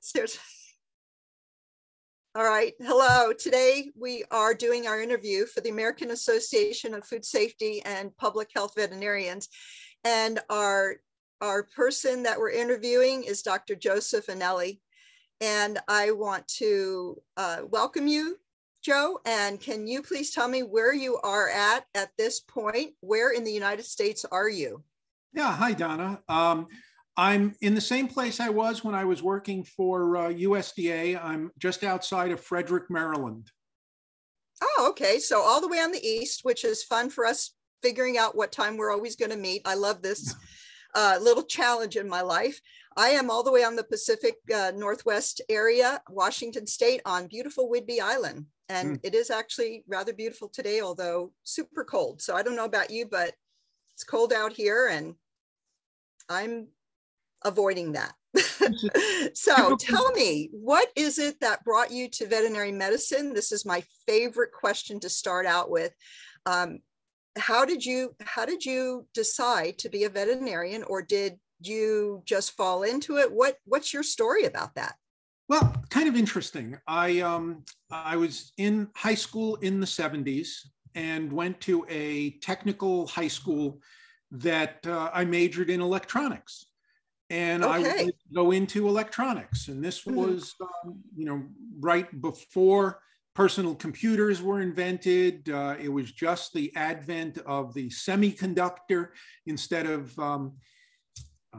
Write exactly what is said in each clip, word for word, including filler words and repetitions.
Seriously. All right, hello. Today we are doing our interview for the American Association of Food Safety and Public Health Veterinarians. And our, our person that we're interviewing is Doctor Joseph Annelli. And I want to uh, welcome you, Joe. And can you please tell me where you are at at this point? Where in the United States are you? Yeah, hi, Donna. Um, I'm in the same place I was when I was working for uh, U S D A. I'm just outside of Frederick, Maryland. Oh, okay. So all the way on the east, which is fun for us figuring out what time we're always going to meet. I love this uh, little challenge in my life. I am all the way on the Pacific uh, Northwest area, Washington State, on beautiful Whidbey Island. And mm. it is actually rather beautiful today, although super cold. So I don't know about you, but it's cold out here and I'm avoiding that. So tell me, what is it that brought you to veterinary medicine? This is my favorite question to start out with. Um, how did you how did you decide to be a veterinarian, or did you just fall into it? What what's your story about that? Well, kind of interesting. I um, I was in high school in the seventies and went to a technical high school that uh, I majored in electronics. And okay. I would go into electronics. And this was, um, you know, right before personal computers were invented. Uh, it was just the advent of the semiconductor instead of um, uh,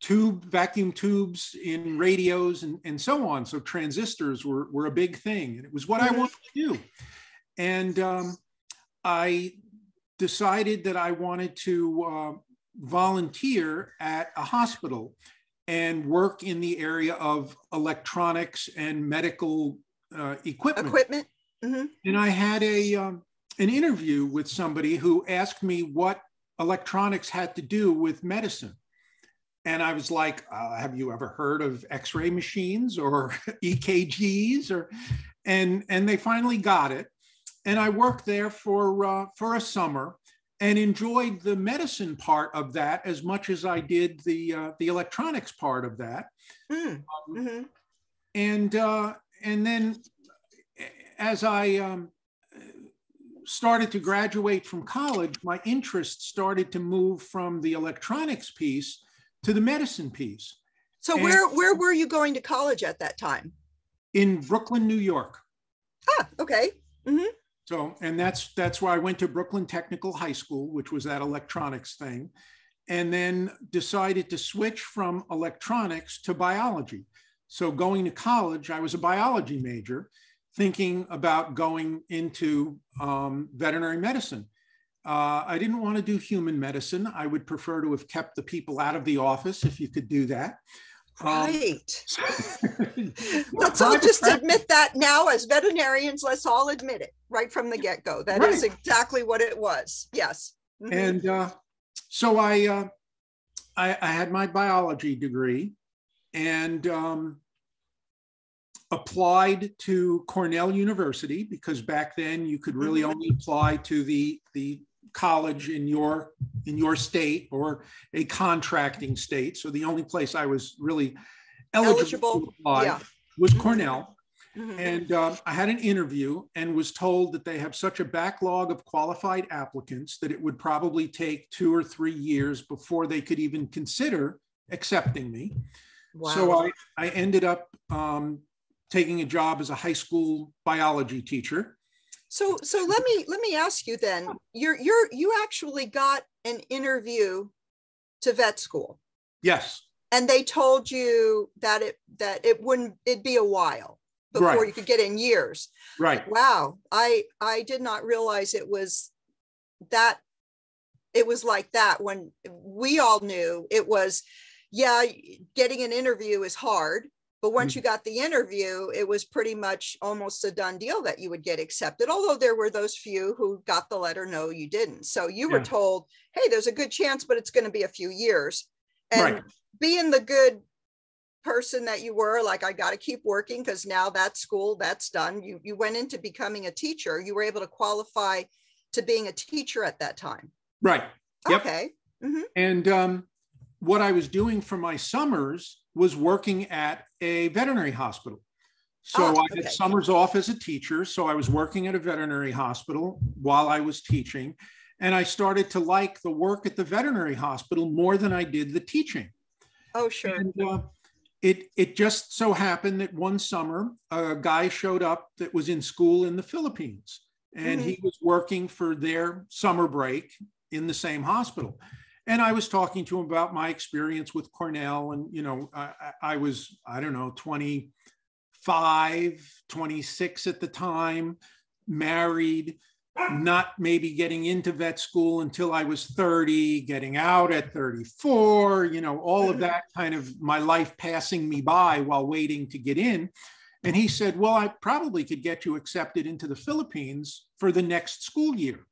tube, vacuum tubes in radios and, and so on. So transistors were, were a big thing. And it was what I wanted to do. And um, I decided that I wanted to uh, volunteer at a hospital and work in the area of electronics and medical uh, equipment. Equipment. Mm-hmm. And I had a um, an interview with somebody who asked me what electronics had to do with medicine. And I was like, uh, have you ever heard of X-ray machines or E K Gs? Or, and, and they finally got it. And I worked there for, uh, for a summer, and enjoyed the medicine part of that as much as I did the uh, the electronics part of that. Mm. Um, mm-hmm. And uh, and then as I um, started to graduate from college, my interest started to move from the electronics piece to the medicine piece. So and where where were you going to college at that time? In Brooklyn, New York. Ah, okay. Mm-hmm. So, and that's that's where I went to Brooklyn Technical High School, which was that electronics thing, and then decided to switch from electronics to biology. So going to college, I was a biology major, thinking about going into um, veterinary medicine. Uh, I didn't want to do human medicine. I would prefer to have kept the people out of the office if you could do that. Right. Um, let's all just admit that now as veterinarians, let's all admit it right from the get-go. That right. is exactly what it was. Yes. Mm-hmm. And uh, so I, uh, I, I had my biology degree and um, applied to Cornell University, because back then you could really only apply to the, the college in your in your state or a contracting state. So the only place I was really eligible, eligible. to apply yeah. was Cornell. Mm-hmm. And uh, I had an interview and was told that they have such a backlog of qualified applicants that it would probably take two or three years before they could even consider accepting me. Wow. So I, I ended up um, taking a job as a high school biology teacher. So, so let me let me ask you then. You're you're you actually got an interview to vet school. Yes. And they told you that it that it wouldn't it'd be a while before right. you could get in years. Right. Wow. I I did not realize it was that it was like that when we all knew it was. Yeah, getting an interview is hard. But once you got the interview, it was pretty much almost a done deal that you would get accepted, although there were those few who got the letter, no, you didn't. So you yeah. were told, hey, there's a good chance, but it's going to be a few years. And right. being the good person that you were, like, I got to keep working because now that's school, that's done. You, you went into becoming a teacher. You were able to qualify to being a teacher at that time. Right. Yep. Okay. Mm-hmm. And um, what I was doing for my summers was working at a veterinary hospital. So oh, okay. I had summers off as a teacher. So I was working at a veterinary hospital while I was teaching. And I started to like the work at the veterinary hospital more than I did the teaching. Oh, sure. And, uh, it, it just so happened that one summer, a guy showed up that was in school in the Philippines. And mm-hmm. he was working for their summer break in the same hospital. And I was talking to him about my experience with Cornell. And, you know, I, I was, I don't know, twenty-five, twenty-six at the time, married, not maybe getting into vet school until I was thirty, getting out at thirty-four, you know, all of that kind of my life passing me by while waiting to get in. And he said, well, I probably could get you accepted into the Philippines for the next school year.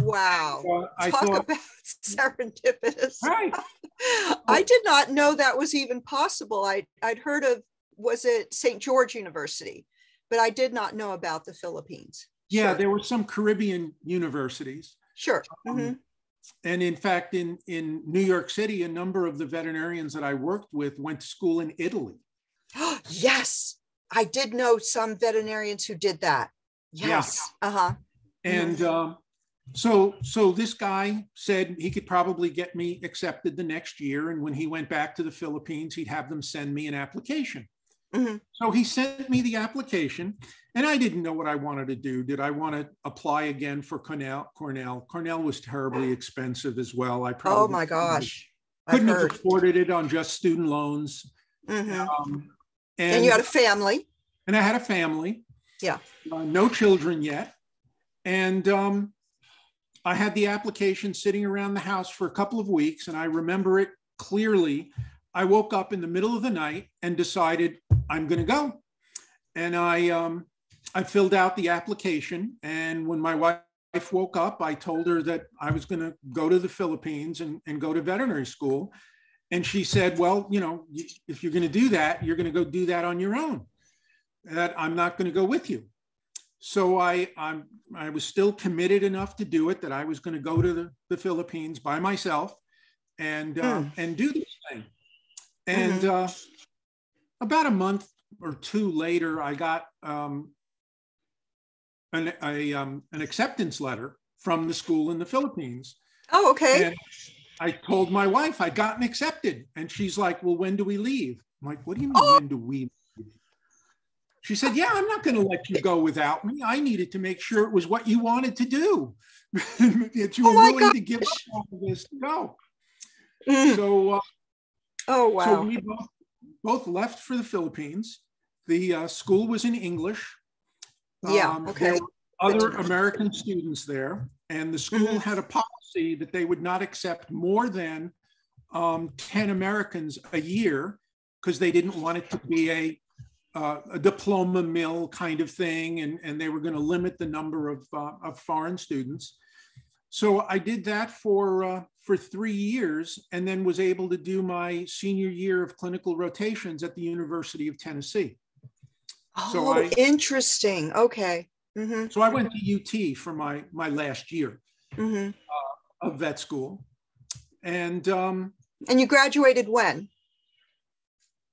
Wow. Uh, I Talk thought, about serendipitous. Right. I did not know that was even possible. I, I'd heard of, was it Saint George University? But I did not know about the Philippines. Yeah, sure. There were some Caribbean universities. Sure. Um, mm-hmm. And in fact, in, in New York City, a number of the veterinarians that I worked with went to school in Italy. Yes. I did know some veterinarians who did that. Yes. Yeah. Uh-huh. And um, so, so this guy said he could probably get me accepted the next year. And when he went back to the Philippines, he'd have them send me an application. Mm-hmm. So he sent me the application, and I didn't know what I wanted to do. Did I want to apply again for Cornell? Cornell, Cornell was terribly expensive as well. I probably oh my gosh, couldn't have afforded it on just student loans. Mm-hmm. Um, and, and you had a family. And I had a family. Yeah. Uh, no children yet, and um, I had the application sitting around the house for a couple of weeks, and I remember it clearly. I woke up in the middle of the night and decided I'm going to go. And I, um, I filled out the application. And when my wife woke up, I told her that I was going to go to the Philippines and, and go to veterinary school. And she said, well, you know, if you're going to do that, you're going to go do that on your own. That I'm not going to go with you. So I, I'm, I was still committed enough to do it that I was going to go to the, the Philippines by myself and, uh, hmm. and do this thing. And mm-hmm. uh, about a month or two later, I got um, an, a, um, an acceptance letter from the school in the Philippines. Oh, okay. And I told my wife I'd gotten accepted. And she's like, well, when do we leave? I'm like, what do you mean, oh. when do we leave? She said, yeah, I'm not going to let you go without me. I needed to make sure it was what you wanted to do. That you were oh willing gosh. to give up all of this to go. Mm. So... Uh, Oh, wow. So we both, both left for the Philippines. The uh, school was in English. Yeah, um, okay. There were other American students there, and the school mm-hmm. had a policy that they would not accept more than um, ten Americans a year because they didn't want it to be a, uh, a diploma mill kind of thing, and, and they were going to limit the number of, uh, of foreign students. So I did that for uh, for three years and then was able to do my senior year of clinical rotations at the University of Tennessee. Oh, so I, interesting. Okay. Mm-hmm. So I went to U T for my, my last year mm-hmm. uh, of vet school. And um, and you graduated when?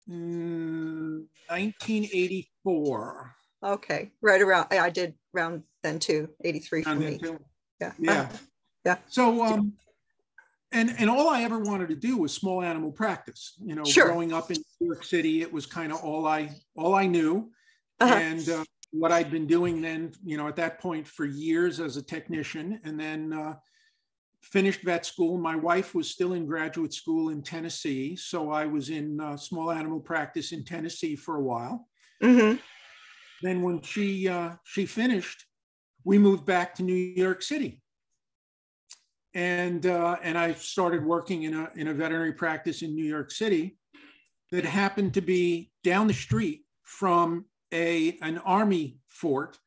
nineteen eighty-four. Okay. Right around, I did around then too, eighty-three for me. Too. Yeah. Yeah. Yeah. So, um, and, and all I ever wanted to do was small animal practice, you know, sure. growing up in New York City, it was kind of all I, all I knew. Uh-huh. And uh, what I'd been doing then, you know, at that point for years as a technician, and then uh, finished vet school. My wife was still in graduate school in Tennessee. So I was in uh, small animal practice in Tennessee for a while. Mm-hmm. Then when she, uh, she finished, we moved back to New York City. And uh, and I started working in a, in a veterinary practice in New York City that happened to be down the street from a, an army fort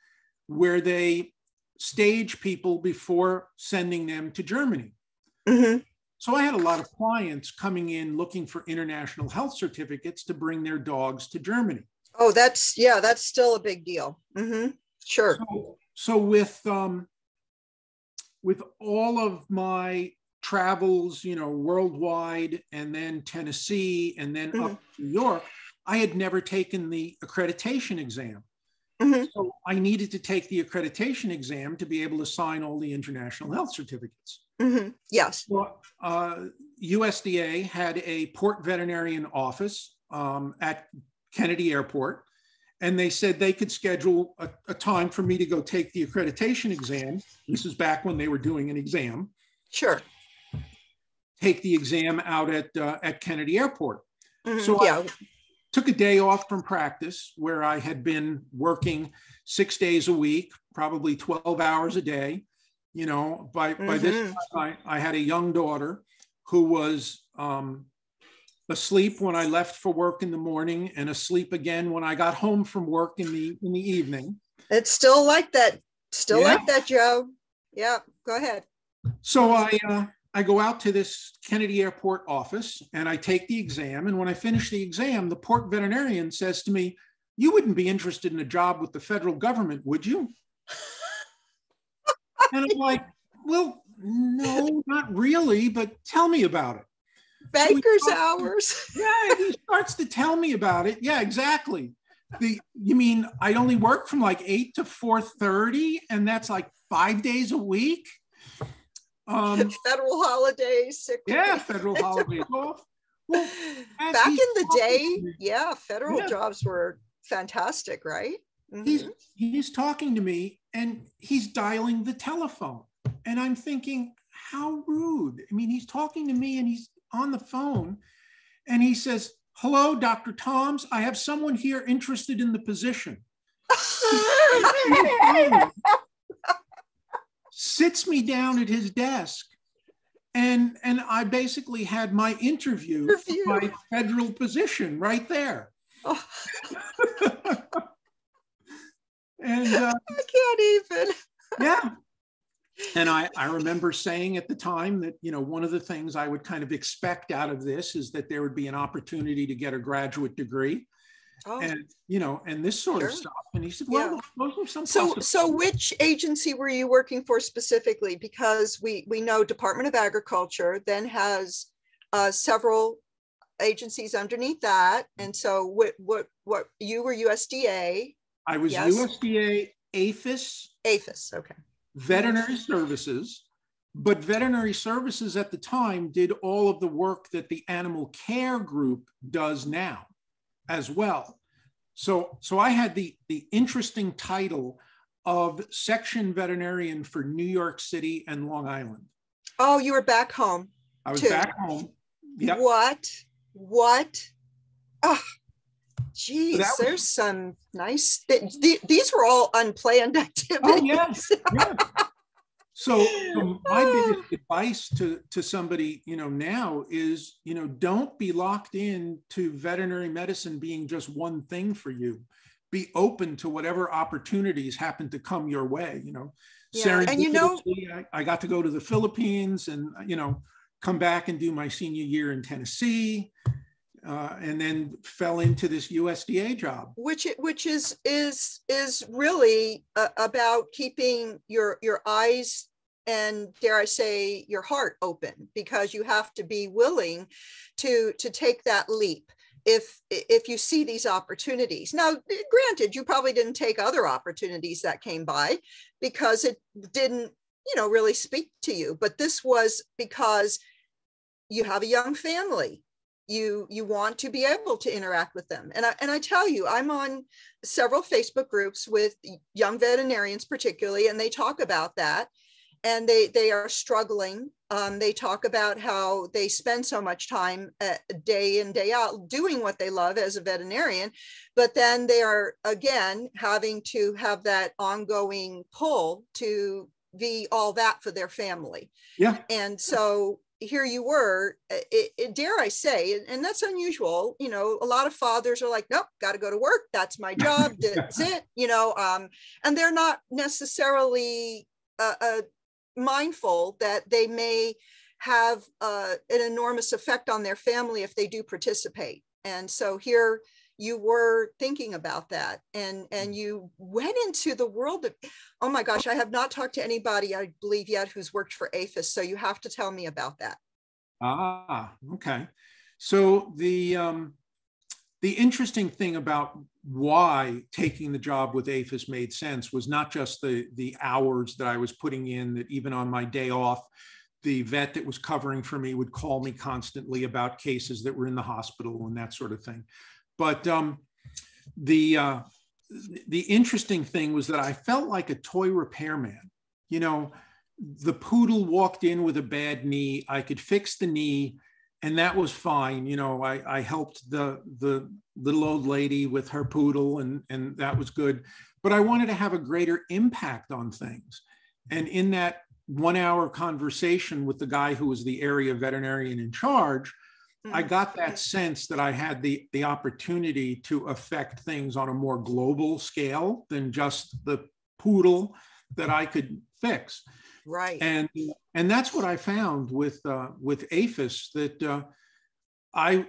where they stage people before sending them to Germany. Mm-hmm. So I had a lot of clients coming in looking for international health certificates to bring their dogs to Germany. Oh, that's, yeah, that's still a big deal. Mm-hmm. Sure. So, So with um, with all of my travels, you know, worldwide, and then Tennessee, and then mm-hmm. up to New York, I had never taken the accreditation exam. Mm-hmm. So I needed to take the accreditation exam to be able to sign all the international health certificates. Mm-hmm. Yes. Well, uh, U S D A had a port veterinarian office um, at Kennedy Airport, and they said they could schedule a, a time for me to go take the accreditation exam. This is back when they were doing an exam. Sure. Take the exam out at, uh, at Kennedy Airport. Mm-hmm. So yeah. I took a day off from practice where I had been working six days a week, probably twelve hours a day. You know, by, by mm-hmm. this time, I, I had a young daughter who was um, asleep when I left for work in the morning and asleep again when I got home from work in the in the evening. It's still like that. Still yeah. like that, Joe. Yeah, go ahead. So I, uh, I go out to this Kennedy Airport office and I take the exam. And when I finish the exam, the port veterinarian says to me, "You wouldn't be interested in a job with the federal government, would you?" And I'm like, well, no, not really, but tell me about it. Banker's so hours. Yeah, he starts to tell me about it. Yeah, exactly. The, you mean I only work from like eight to four thirty, and that's like five days a week? Um, federal holidays. Sick yeah, federal holidays off. Well, back in the day, me, yeah, federal yeah. jobs were fantastic, right? Mm-hmm. He's, he's talking to me and he's dialing the telephone. And I'm thinking, how rude. I mean, he's talking to me and he's on the phone and he says, "Hello, Doctor Toms, I have someone here interested in the position." Sits me down at his desk. And, and I basically had my interview, interview. for my federal position right there. Oh. And uh, I can't even. Yeah. And I, I remember saying at the time that, you know, one of the things I would kind of expect out of this is that there would be an opportunity to get a graduate degree. Oh. And, you know, and this sort sure. of stuff. And he said, well, yeah. those are some so, so which agency were you working for specifically? Because we, we know Department of Agriculture then has uh, several agencies underneath that. And so what, what, what you were U S D A. I was yes. U S D A, APHIS, APHIS, okay. Veterinary Services, but Veterinary Services at the time did all of the work that the animal care group does now as well. So, so I had the, the interesting title of section veterinarian for New York City and Long Island. Oh, you were back home. I was too. back home. Yep. What? What? Ugh. Geez, so there's was, some nice, th th these were all unplanned activities. Oh, yes, yes. So, so my biggest advice to, to somebody, you know, now is, you know, don't be locked in to veterinary medicine being just one thing for you. Be open to whatever opportunities happen to come your way, you know. Yeah. And you know, I, I got to go to the Philippines and, you know, come back and do my senior year in Tennessee. Uh, and then fell into this U S D A job, which which is is is really uh, about keeping your your eyes and, dare I say, your heart open, because you have to be willing to to take that leap if if you see these opportunities. Now, granted, you probably didn't take other opportunities that came by because it didn't, you know, really speak to you. But this was because you have a young family. You you want to be able to interact with them. And I, and I tell you, I'm on several Facebook groups with young veterinarians particularly, and they talk about that. And they, they are struggling. Um, they talk about how they spend so much time uh, day in, day out doing what they love as a veterinarian, but then they are, again, having to have that ongoing pull to be all that for their family. Yeah. And so here you were, it, it, dare I say, and, and that's unusual. You know, a lot of fathers are like, nope, got to go to work. That's my job. That's it. You know, um, and they're not necessarily uh, uh, mindful that they may have uh, an enormous effect on their family if they do participate. And so here you were thinking about that, and, and you went into the world of, oh my gosh, I have not talked to anybody, I believe, yet who's worked for A P H I S, so you have to tell me about that. Ah, okay. So the, um, the interesting thing about why taking the job with A P H I S made sense was not just the, the hours that I was putting in, that even on my day off, the vet that was covering for me would call me constantly about cases that were in the hospital and that sort of thing. But um, the, uh, the interesting thing was that I felt like a toy repairman. You know, the poodle walked in with a bad knee. I could fix the knee, and that was fine. You know, I, I helped the, the little old lady with her poodle, and, and that was good. But I wanted to have a greater impact on things. And in that one hour conversation with the guy who was the area veterinarian in charge, I got that sense that I had the, the opportunity to affect things on a more global scale than just the poodle that I could fix. Right. And, and that's what I found with, uh, with A P H I S, that uh, I,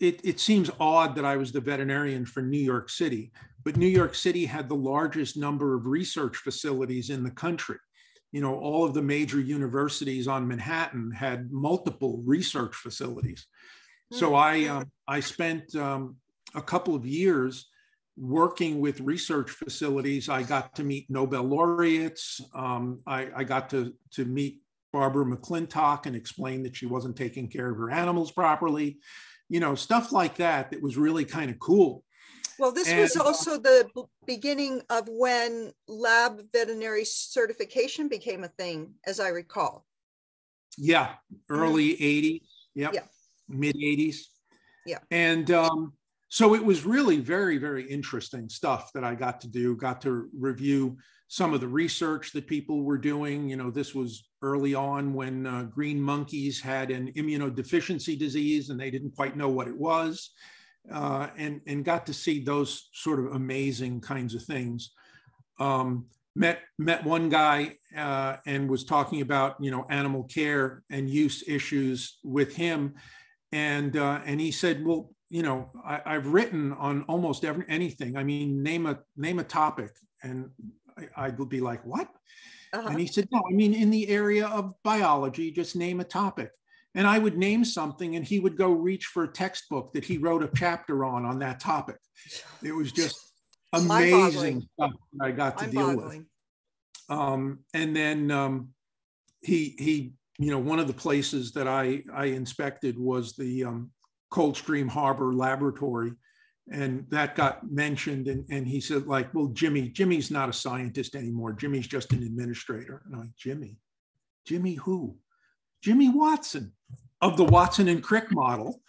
it, it seems odd that I was the veterinarian for New York City, but New York City had the largest number of research facilities in the country. You know, all of the major universities on Manhattan had multiple research facilities. So I, um, I spent um, a couple of years working with research facilities. I got to meet Nobel laureates. Um, I, I got to, to meet Barbara McClintock and explain that she wasn't taking care of her animals properly. You know, stuff like that that was really kind of cool. Well, this and, was also the beginning of when lab veterinary certification became a thing, as I recall. Yeah, early eighties, yep, yeah, mid eighties. Yeah. And um, so it was really very, very interesting stuff that I got to do, got to review some of the research that people were doing. You know, this was early on when uh, green monkeys had an immunodeficiency disease and they didn't quite know what it was. Uh, and, and got to see those sort of amazing kinds of things. Um, met, met one guy uh, and was talking about, you know, animal care and use issues with him. And, uh, and he said, well, you know, I, I've written on almost every, anything. I mean, name a, name a topic. And I, I would be like, what? Uh-huh. And he said, no, I mean, in the area of biology, just name a topic. And I would name something and he would go reach for a textbook that he wrote a chapter on, on that topic. It was just amazing stuff that I got to deal with. Um, and then um, he, he, you know, one of the places that I, I inspected was the um, Coldstream Harbor Laboratory. And that got mentioned. And, and he said, like, well, Jimmy, Jimmy's not a scientist anymore. Jimmy's just an administrator. And I'm like, Jimmy, Jimmy who? Jimmy Watson of the Watson and Crick model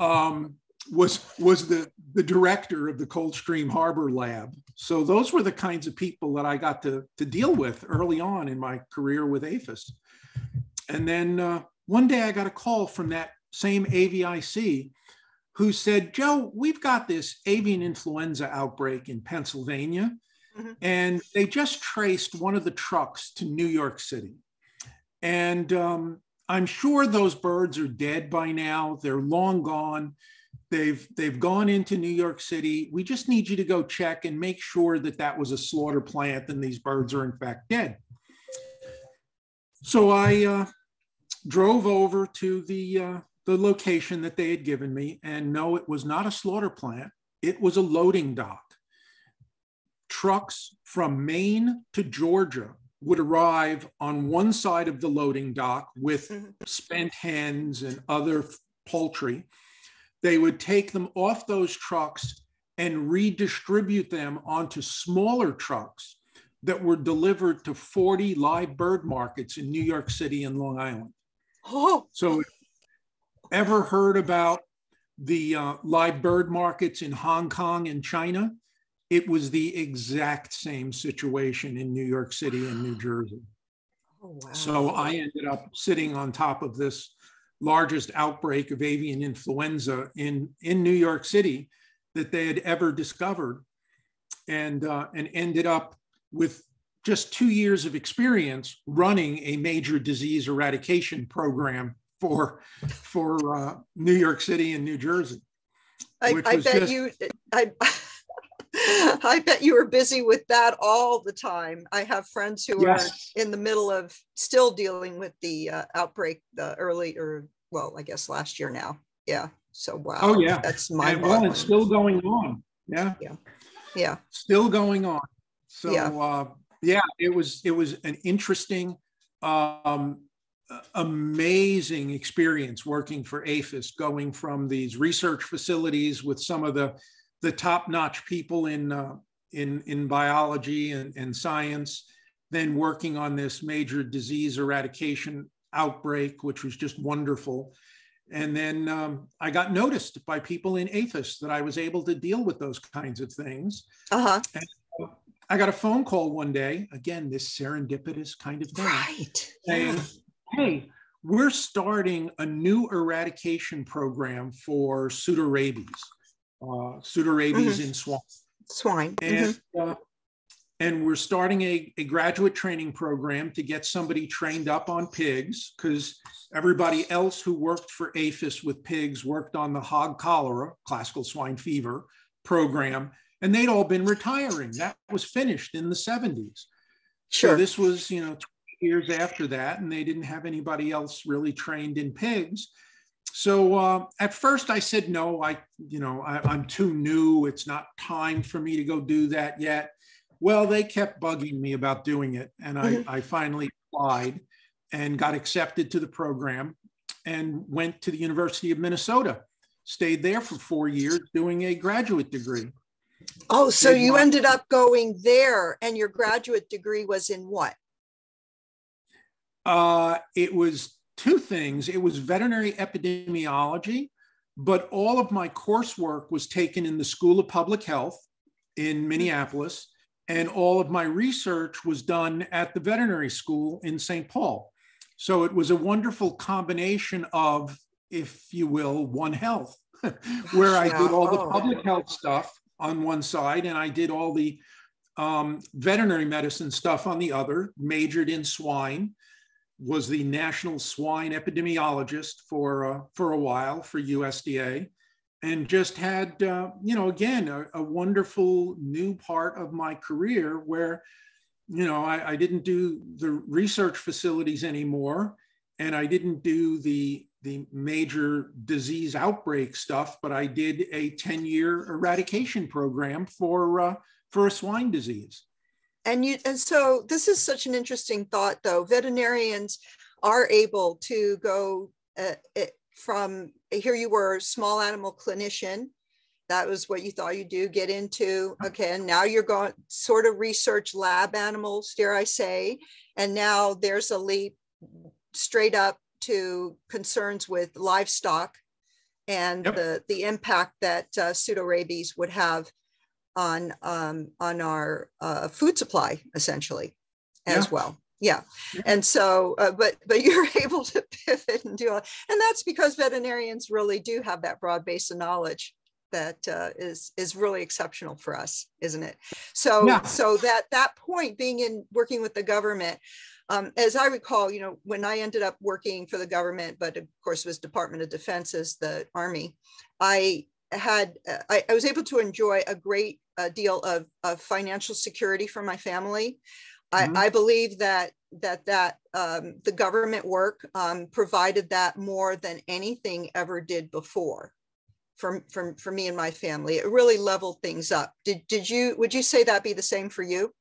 um, was, was the, the director of the Coldstream Harbor Lab. So those were the kinds of people that I got to, to deal with early on in my career with A P H I S. And then uh, one day I got a call from that same A V I C who said, Joe, we've got this avian influenza outbreak in Pennsylvania. Mm-hmm. And they just traced one of the trucks to New York City. And um, I'm sure those birds are dead by now. They're long gone. They've, they've gone into New York City. We just need you to go check and make sure that that was a slaughter plant and these birds are in fact dead. So I uh, drove over to the, uh, the location that they had given me, and no, it was not a slaughter plant. It was a loading dock. Trucks from Maine to Georgia would arrive on one side of the loading dock with spent hens and other poultry. They would take them off those trucks and redistribute them onto smaller trucks that were delivered to forty live bird markets in New York City and Long Island. Oh. So ever heard about the uh, live bird markets in Hong Kong and China? It was the exact same situation in New York City and New Jersey. Oh, wow. So I ended up sitting on top of this largest outbreak of avian influenza in, in New York City that they had ever discovered, and, uh, and ended up with just two years of experience running a major disease eradication program for, for uh, New York City and New Jersey. I, I bet just... you, I, I bet you were busy with that all the time. I have friends who yes. are in the middle of still dealing with the uh, outbreak uh, early or, well, I guess last year now. Yeah. So, wow. Oh, yeah. That's my well, it's still going on. Yeah. Yeah. Yeah. Still going on. So, yeah, uh, yeah it was, it was an interesting, um, amazing experience working for A F I S, going from these research facilities with some of the, the top-notch people in, uh, in, in biology and, and science, then working on this major disease eradication outbreak, which was just wonderful. And then um, I got noticed by people in A F I S that I was able to deal with those kinds of things. Uh-huh. And I got a phone call one day, again, this serendipitous kind of thing. Right. Saying, yeah. hey, we're starting a new eradication program for pseudorabies, uh, pseudorabies mm-hmm. in swine. Swine. And, mm-hmm. uh, and we're starting a, a graduate training program to get somebody trained up on pigs, because everybody else who worked for A F I S with pigs worked on the hog cholera, classical swine fever program, and they'd all been retiring. That was finished in the seventies. Sure. So this was, you know, years after that, and they didn't have anybody else really trained in pigs. So uh, at first I said, no, I, you know, I, I'm too new. It's not time for me to go do that yet. Well, they kept bugging me about doing it. And I, mm-hmm. I finally applied and got accepted to the program and went to the University of Minnesota, stayed there for four years doing a graduate degree. Oh, so in you my- ended up going there, and your graduate degree was in what? Uh, it was two things. It was veterinary epidemiology, but all of my coursework was taken in the School of Public Health in Minneapolis, and all of my research was done at the veterinary school in Saint Paul. So it was a wonderful combination of, if you will, One Health, where I did all the public health stuff on one side, and I did all the um, veterinary medicine stuff on the other, majored in swine, was the national swine epidemiologist for uh, for a while for U S D A, and just had, uh, you know, again, a, a wonderful new part of my career where, you know, I, I didn't do the research facilities anymore, and I didn't do the, the major disease outbreak stuff, but I did a ten-year eradication program for, uh, for a swine disease. And you, and so this is such an interesting thought, though. Veterinarians are able to go uh, from, here you were, small animal clinician. That was what you thought you'd do, get into, okay, and now you're going sort of research lab animals, dare I say. And now there's a leap straight up to concerns with livestock and yep. the, the impact that uh, pseudorabies would have on um, on our uh, food supply, essentially, as yeah. well. Yeah. yeah. And so, uh, but but you're able to pivot and do all, and that's because veterinarians really do have that broad base of knowledge that uh, is is really exceptional for us, isn't it? So yeah. so that that point being in working with the government, um, as I recall, you know, when I ended up working for the government, but of course it was Department of Defense as the Army, I had uh, I, I was able to enjoy a great a deal of, of financial security for my family. Mm-hmm. I, I believe that that that um, the government work um, provided that more than anything ever did before, for for for me and my family. It really leveled things up. Did did you would you say that be the same for you?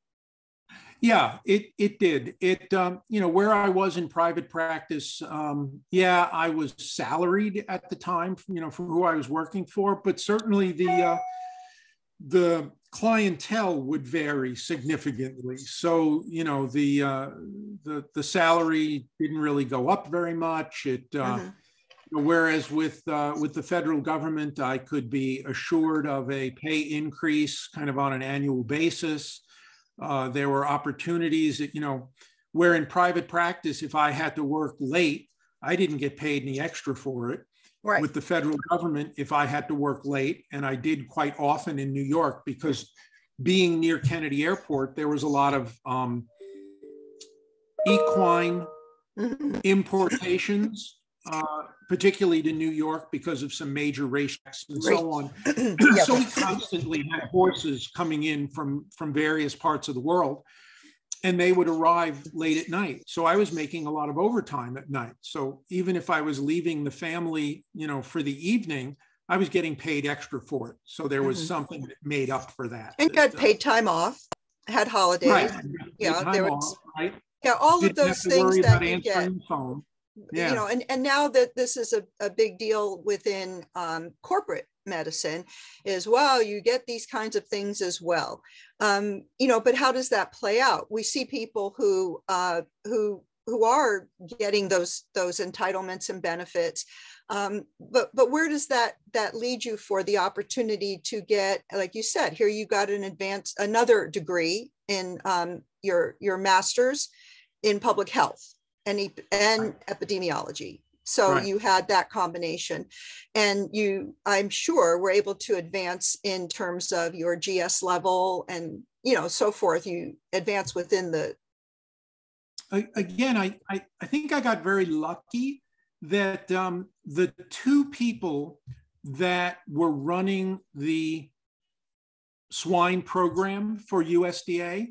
Yeah, it it did. It um, you know, where I was in private practice, um, yeah, I was salaried at the time, you know, for who I was working for, but certainly the uh, the clientele would vary significantly. So, you know, the, uh, the, the salary didn't really go up very much. It, uh, mm-hmm. whereas with, uh, with the federal government, I could be assured of a pay increase kind of on an annual basis. Uh, there were opportunities that, you know, where in private practice, if I had to work late, I didn't get paid any extra for it. Right. With the federal government, if I had to work late, and I did quite often in New York, because being near Kennedy Airport, there was a lot of um, equine importations uh, particularly to New York because of some major race tracks and right. so on. yeah, so we constantly had horses coming in from, from various parts of the world, and they would arrive late at night. So I was making a lot of overtime at night. So even if I was leaving the family, you know, for the evening, I was getting paid extra for it. So there was mm-hmm. something that made up for that. And got paid time off, had holidays. Right. Yeah, there was, off, right? yeah, all Didn't of those things that we get. Yeah. You know, and, and now that this is a, a big deal within um, corporate medicine is, wow, you get these kinds of things as well. Um, you know, but how does that play out? We see people who uh, who who are getting those those entitlements and benefits. Um, but but where does that that lead you for the opportunity to get, like you said, here you got an advanced another degree in um, your your master's in public health and and epidemiology. So right. you had that combination, and you, I'm sure, were able to advance in terms of your G S level and, you know, so forth. You advance within the. I, again, I, I, I think I got very lucky that um, the two people that were running the swine program for U S D A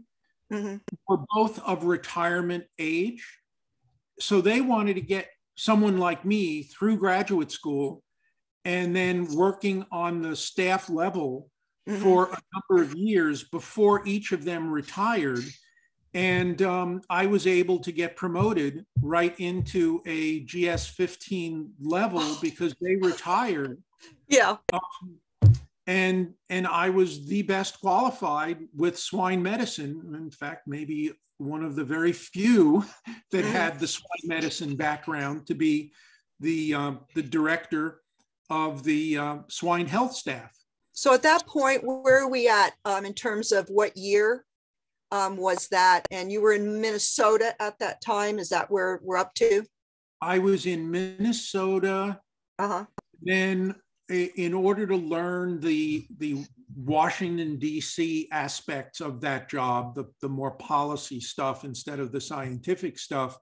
mm-hmm. were both of retirement age. So they wanted to get someone like me through graduate school and then working on the staff level mm-hmm. for a number of years before each of them retired. And um, I was able to get promoted right into a G S fifteen level because they retired. Yeah. Um, and, and I was the best qualified with swine medicine. In fact, maybe one of the very few that had the swine medicine background to be the, uh, the director of the uh, swine health staff. So at that point, where are we at um, in terms of what year um, was that? And you were in Minnesota at that time. Is that where we're up to? I was in Minnesota. Uh-huh. Then in order to learn the, the Washington, D C aspects of that job, the, the more policy stuff instead of the scientific stuff,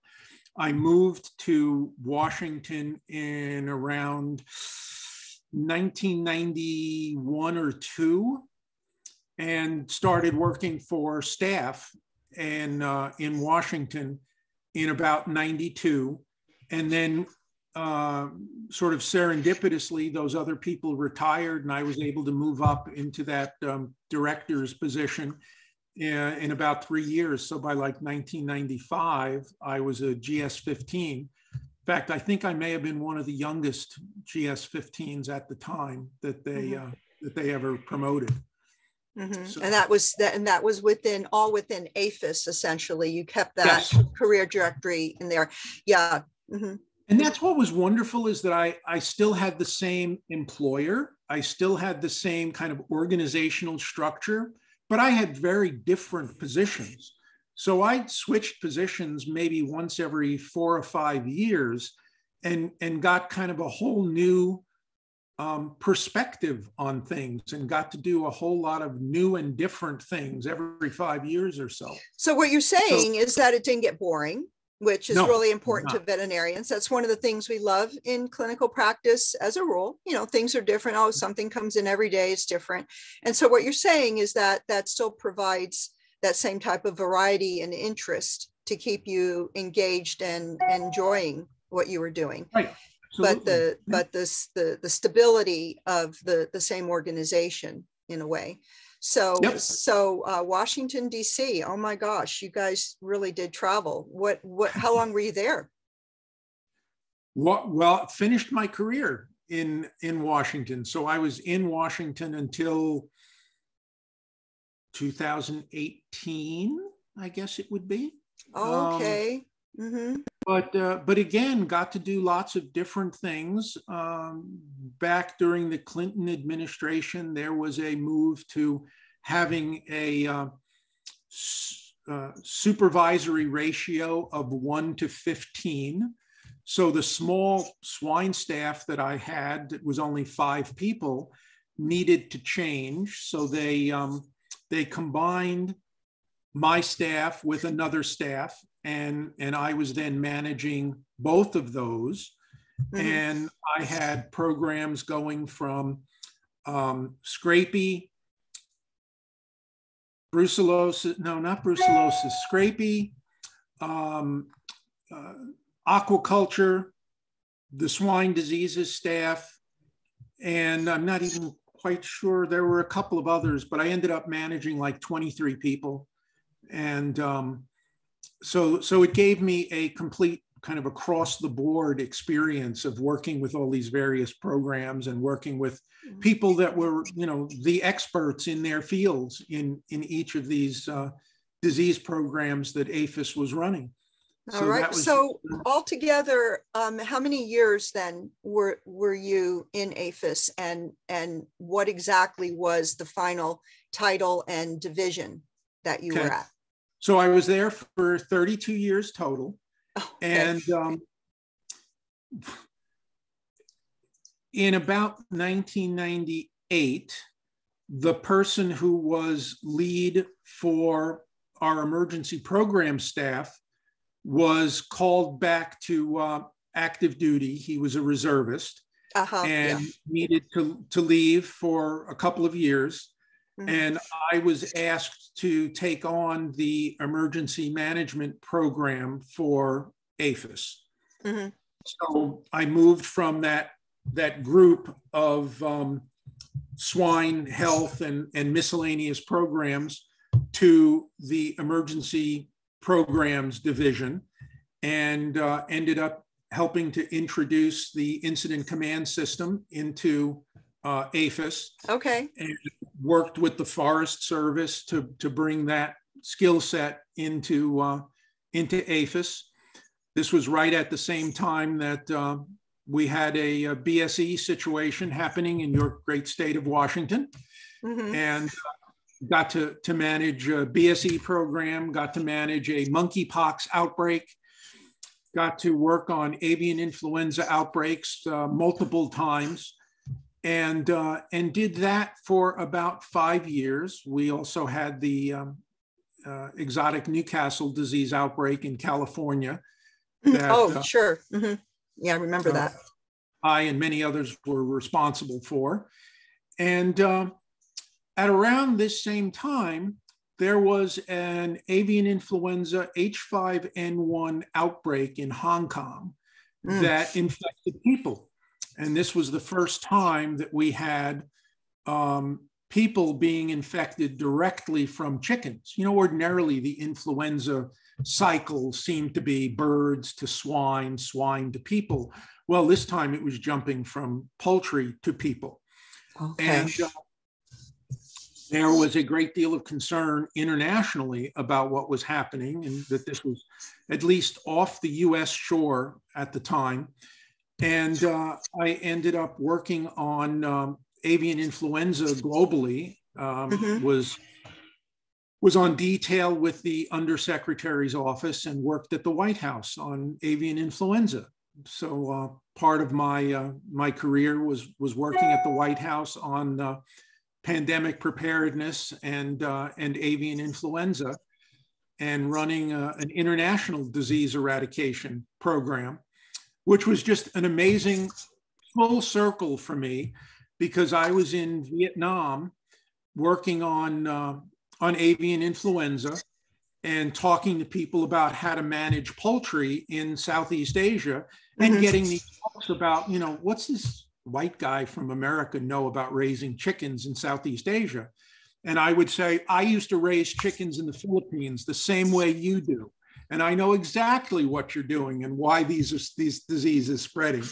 I moved to Washington in around nineteen ninety-one or two and started working for staff and, uh, in Washington in about ninety-two. And then Uh, sort of serendipitously, those other people retired, and I was able to move up into that um, director's position in, in about three years. So by like nineteen ninety-five, I was a G S fifteen. In fact, I think I may have been one of the youngest G S fifteens at the time that they mm-hmm. uh, that they ever promoted. Mm-hmm. So, and that was that, and that was within all within A F I S essentially. You kept that yes. career directory in there, yeah. Mm-hmm. And that's what was wonderful is that I, I still had the same employer. I still had the same kind of organizational structure, but I had very different positions. So I switched positions maybe once every four or five years and, and got kind of a whole new um, perspective on things and got to do a whole lot of new and different things every five years or so. So what you're saying so, is that it didn't get boring, which is no, really important to veterinarians. That's one of the things we love in clinical practice as a rule. You know, things are different. Oh, something comes in every day, it's different. And so what you're saying is that that still provides that same type of variety and interest to keep you engaged and enjoying what you were doing. Right. Absolutely. But the but this the the stability of the the same organization in a way. So, yep. so uh, Washington, D C, oh my gosh, you guys really did travel. What, what, how long were you there? Well, well, finished my career in, in Washington. So I was in Washington until two thousand eighteen, I guess it would be. Oh, okay. Um, mm-hmm. But, uh, but again, got to do lots of different things. Um, back during the Clinton administration, there was a move to having a uh, uh, supervisory ratio of one to fifteen. So the small swine staff that I had, that was only five people, needed to change. So they, um, they combined my staff with another staff. And, and I was then managing both of those. And I had programs going from um, scrapie, brucellosis, no, not brucellosis, scrapie, um, uh, aquaculture, the swine diseases staff, and I'm not even quite sure, there were a couple of others, but I ended up managing like twenty-three people. And um, so, so it gave me a complete kind of across the board experience of working with all these various programs and working with people that were, you know, the experts in their fields in, in each of these uh, disease programs that APHIS was running. All right. So altogether, um, how many years then were were you in APHIS, and and what exactly was the final title and division that you were at? So I was there for thirty-two years total, and um, in about nineteen ninety-eight, the person who was lead for our emergency program staff was called back to uh, active duty. He was a reservist uh-huh, and yeah. needed to, to leave for a couple of years. Mm-hmm. And I was asked to take on the emergency management program for APHIS. Mm-hmm. So I moved from that, that group of um, swine health and, and miscellaneous programs to the emergency programs division, and uh, ended up helping to introduce the incident command system into uh, APHIS. Okay. And worked with the Forest Service to, to bring that skill set into, uh, into APHIS. This was right at the same time that uh, we had a, a B S E situation happening in your great state of Washington. Mm-hmm. And uh, got to, to manage a B S E program, got to manage a monkeypox outbreak, got to work on avian influenza outbreaks uh, multiple times, and, uh, and did that for about five years. We also had the um, uh, exotic Newcastle disease outbreak in California. That, oh, uh, sure. Mm-hmm. Yeah, I remember uh, that. I and many others were responsible for. And uh, at around this same time, there was an avian influenza H five N one outbreak in Hong Kong mm. that infected people. And this was the first time that we had um, people being infected directly from chickens. You know, ordinarily the influenza cycle seemed to be birds to swine, swine to people. Well, this time it was jumping from poultry to people. Okay. And, uh, there was a great deal of concern internationally about what was happening, and that this was at least off the U S shore at the time. And uh, I ended up working on um, avian influenza globally, um, mm-hmm. was, was on detail with the undersecretary's office and worked at the White House on avian influenza. So uh, part of my, uh, my career was, was working at the White House on uh, pandemic preparedness and, uh, and avian influenza, and running a, an international disease eradication program, which was just an amazing full circle for me, because I was in Vietnam working on, uh, on avian influenza and talking to people about how to manage poultry in Southeast Asia, and mm-hmm. getting these talks about, you know, what's this white guy from America know about raising chickens in Southeast Asia? And I would say, I used to raise chickens in the Philippines the same way you do. And I know exactly what you're doing and why these, are, these diseases spreading.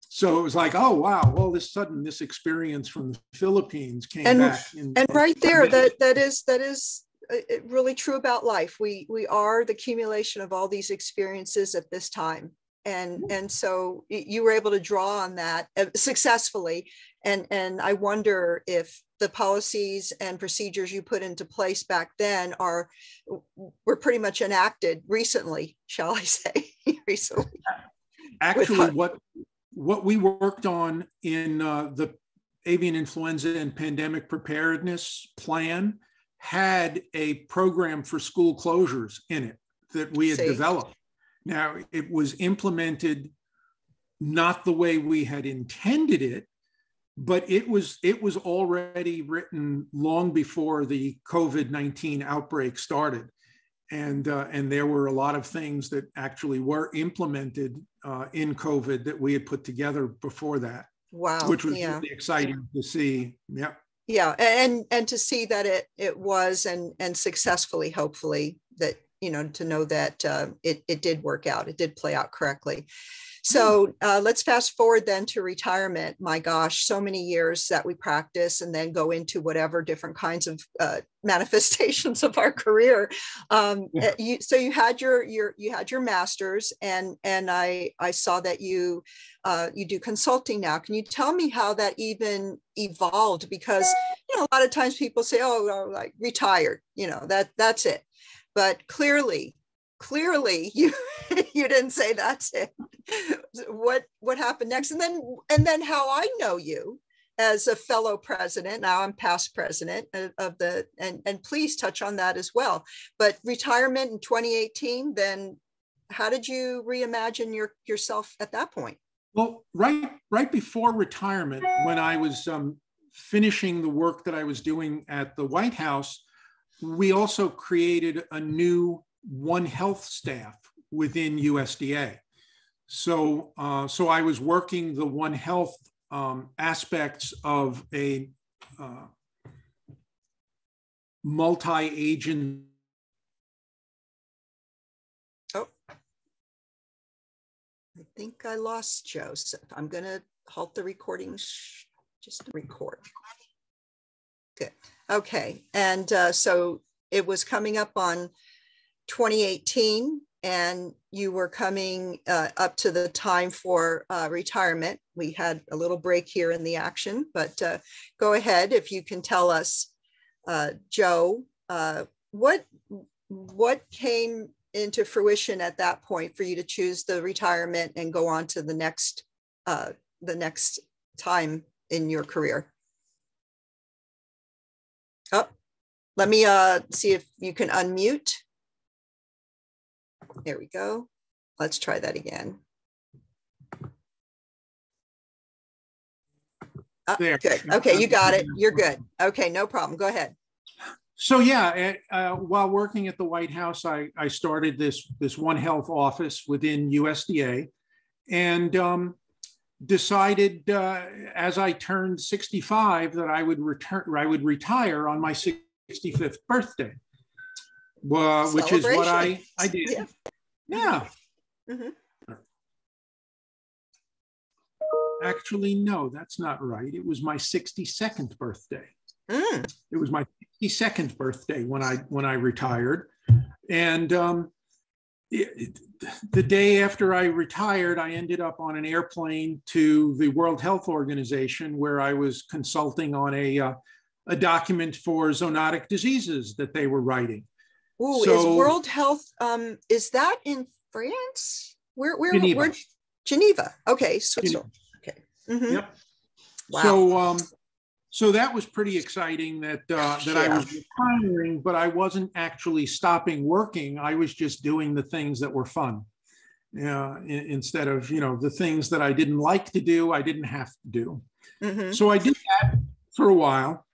So it was like, oh, wow, all of a sudden this experience from the Philippines came and, back. In, and right there, that, that is, that is really true about life. We, we are the accumulation of all these experiences at this time. And, and so you were able to draw on that successfully. And, and I wonder if the policies and procedures you put into place back then are, were pretty much enacted recently, shall I say, recently. Actually, what, what we worked on in uh, the avian influenza and pandemic preparedness plan had a program for school closures in it that we had See. developed. Now, it was implemented not the way we had intended it, but it was, it was already written long before the COVID nineteen outbreak started. And, uh, and there were a lot of things that actually were implemented uh, in COVID that we had put together before that. Wow. Which was yeah. really exciting to see. Yeah. Yeah. And, and to see that it, it was, and, and successfully, hopefully, that, you know, to know that uh, it, it did work out. It did play out correctly. So uh, let's fast forward then to retirement. My gosh, so many years that we practice and then go into whatever different kinds of uh, manifestations of our career. Um, yeah. you, so you had your your you had your master's, and and I I saw that you uh, you do consulting now. Can you tell me how that even evolved? Because you know a lot of times people say, oh, well, like retired, you know that that's it, but clearly. Clearly, you you didn't say that's it. What what happened next? And then and then how I know you as a fellow president. Now I'm past president of the and and please touch on that as well. But retirement in twenty eighteen. Then how did you reimagine your yourself at that point? Well, right right before retirement, when I was um, finishing the work that I was doing at the White House, we also created a new One Health staff within U S D A. So, uh, so I was working the One Health um, aspects of a uh, multi-agent. Oh, I think I lost Joseph. I'm going to halt the recording. Shh, just record. Good. Okay. And uh, so it was coming up on twenty eighteen, and you were coming uh, up to the time for uh, retirement. We had a little break here in the action, but uh, go ahead if you can tell us, uh, Joe, uh, what what came into fruition at that point for you to choose the retirement and go on to the next uh, the next time in your career? Oh, let me uh, see if you can unmute. There we go. Let's try that again. Oh, there. Good. Okay, you got it. You're good. Okay, no problem. Go ahead. So yeah, uh, while working at the White House, I, I started this, this One Health office within U S D A, and um, decided uh, as I turned sixty-five that I would return, I would retire on my sixty-fifth birthday. Uh, which is what I, I did. Yeah. yeah. Mm-hmm. Actually, no, that's not right. It was my sixty-second birthday. Mm. It was my sixty-second birthday when I when I retired. And um, it, it, the day after I retired, I ended up on an airplane to the World Health Organization, where I was consulting on a, uh, a document for zoonotic diseases that they were writing. Oh, so, is World Health, um, is that in France? Where, where, Geneva. Where, Geneva. Okay, Switzerland. Geneva. Okay. Mm-hmm. Yep. Wow. So, um, so that was pretty exciting that, uh, that yeah. I was retiring, but I wasn't actually stopping working. I was just doing the things that were fun. Uh, in, instead of, you know, the things that I didn't like to do, I didn't have to do. Mm-hmm. So I did that for a while.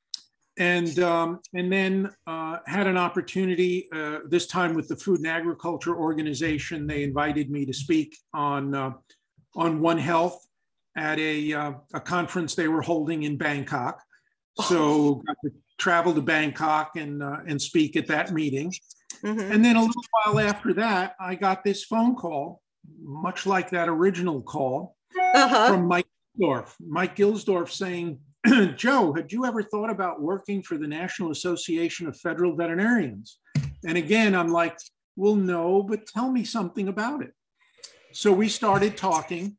And, um, and then uh, had an opportunity, uh, this time with the Food and Agriculture Organization. They invited me to speak on, uh, on One Health at a, uh, a conference they were holding in Bangkok. So got to travel to Bangkok and, uh, and speak at that meeting. Mm-hmm. And then a little while after that, I got this phone call, much like that original call, uh-huh. from Mike Gilsdorf. Mike Gilsdorf saying, Joe, had you ever thought about working for the National Association of Federal Veterinarians? And again, I'm like, well, no, but tell me something about it. So we started talking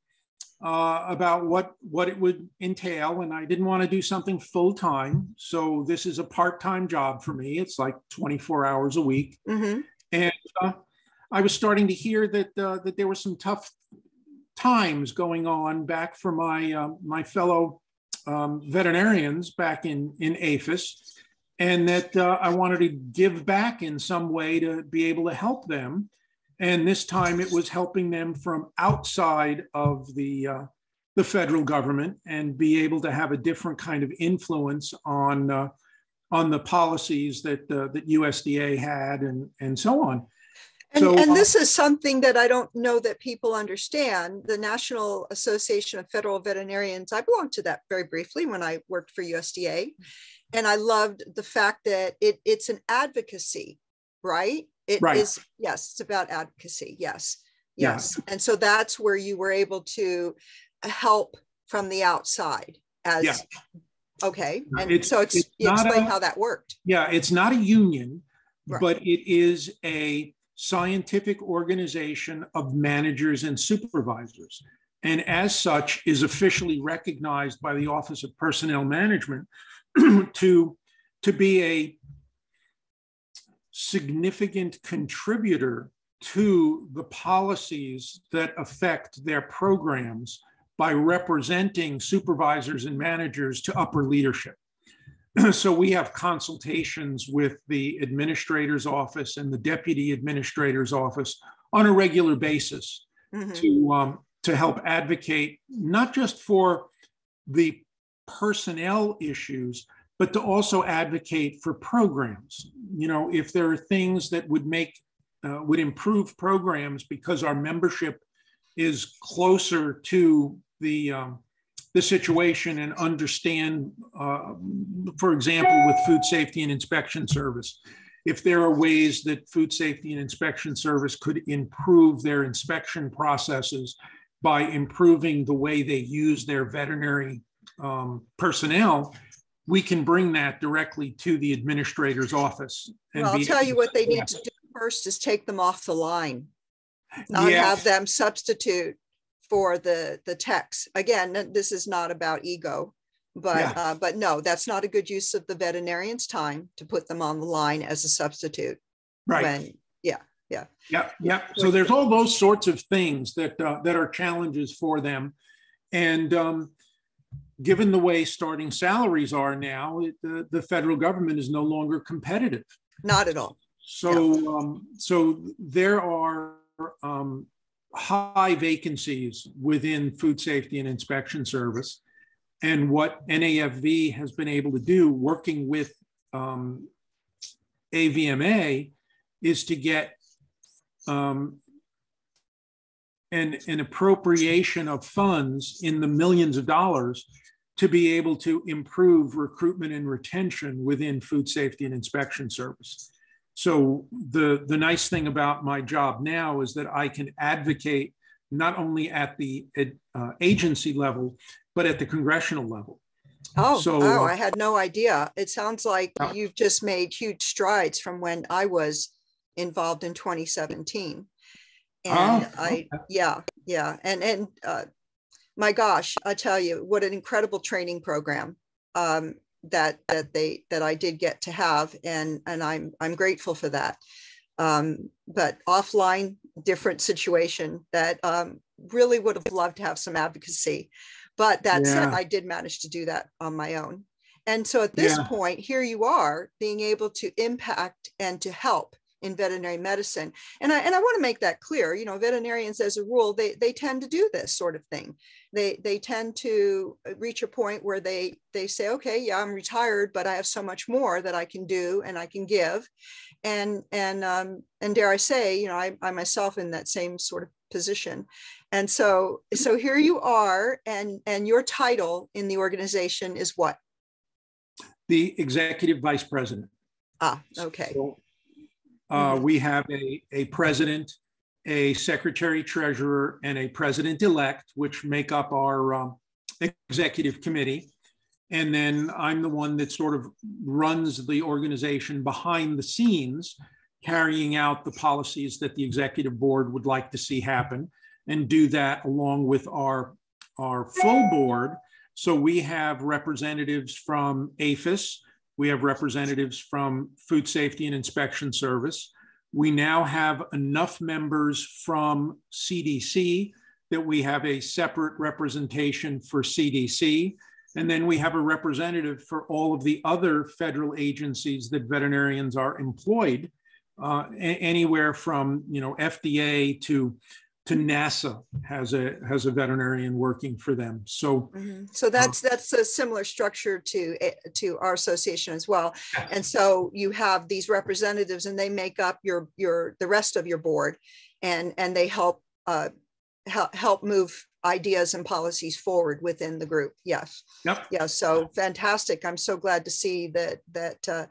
uh, about what, what it would entail, and I didn't want to do something full-time, so this is a part-time job for me. It's like twenty-four hours a week. Mm-hmm. And uh, I was starting to hear that, uh, that there were some tough times going on back for my, uh, my fellow Um, veterinarians back in, in A F I S, and that uh, I wanted to give back in some way to be able to help them. And this time it was helping them from outside of the, uh, the federal government and be able to have a different kind of influence on, uh, on the policies that, uh, that U S D A had and, and so on. And, so, and this is something that I don't know that people understand. The National Association of Federal Veterinarians, I belonged to that very briefly when I worked for U S D A. And I loved the fact that it, it's an advocacy, right? It right. is, yes, it's about advocacy, yes, yes. Yeah. And so that's where you were able to help from the outside as, yeah. okay. And it's, so it's, it's you explain a, how that worked. Yeah, it's not a union, right. but it is a scientific organization of managers and supervisors, and as such is officially recognized by the Office of Personnel Management to, to be a significant contributor to the policies that affect their programs by representing supervisors and managers to upper leadership. So we have consultations with the administrator's office and the deputy administrator's office on a regular basis mm-hmm. to, um, to help advocate, not just for the personnel issues, but to also advocate for programs. You know, if there are things that would make, uh, would improve programs because our membership is closer to the, um, the situation and understand, uh, for example, with Food Safety and Inspection Service, if there are ways that Food Safety and Inspection Service could improve their inspection processes by improving the way they use their veterinary um, personnel, we can bring that directly to the administrator's office. And well, I'll tell you what they need to do first is take them off the line, not yeah. have them substitute for the, the techs. Again, this is not about ego, but, yeah. uh, but no, that's not a good use of the veterinarian's time to put them on the line as a substitute. Right. When, yeah, yeah. Yeah, yeah. So there's all those sorts of things that, uh, that are challenges for them. And um, given the way starting salaries are now, it, the, the federal government is no longer competitive. Not at all. So, yeah. um, so there are, um, high vacancies within Food Safety and Inspection Service. And what N A F V has been able to do working with um, A V M A is to get um, an, an appropriation of funds in the millions of dollars to be able to improve recruitment and retention within Food Safety and Inspection Service. So the, the nice thing about my job now is that I can advocate not only at the uh, agency level, but at the congressional level. Oh, so, oh uh, I had no idea. It sounds like uh, you've just made huge strides from when I was involved in twenty seventeen. And oh, I, okay. yeah, yeah. And, and uh, my gosh, I tell you, what an incredible training program. Um, that that they that I did get to have, and and I'm I'm grateful for that. Um, but offline, different situation that um, really would have loved to have some advocacy, but that yeah. said, I did manage to do that on my own. And so at this yeah. point, here you are being able to impact and to help in veterinary medicine. And I and I want to make that clear. You know, veterinarians as a rule, they they tend to do this sort of thing. They they tend to reach a point where they they say, okay, yeah, I'm retired, but I have so much more that I can do and I can give. And and um and dare I say, you know, I, I myself in that same sort of position. And so so here you are, and and your title in the organization is what? The Executive Vice President. Ah, okay. So Uh, we have a, a president, a secretary treasurer, and a president-elect, which make up our um, executive committee. And then I'm the one that sort of runs the organization behind the scenes, carrying out the policies that the executive board would like to see happen, and do that along with our, our full board. So we have representatives from A F I S, we have representatives from Food Safety and Inspection Service. We now have enough members from C D C that we have a separate representation for C D C. And then we have a representative for all of the other federal agencies that veterinarians are employed uh, anywhere from, you know, F D A to to NASA has a has a veterinarian working for them. So, mm-hmm. so that's uh, that's a similar structure to to our association as well. And so you have these representatives, and they make up your your the rest of your board, and and they help uh, help help move ideas and policies forward within the group. Yes. Yep. Yeah. So fantastic. I'm so glad to see that that uh,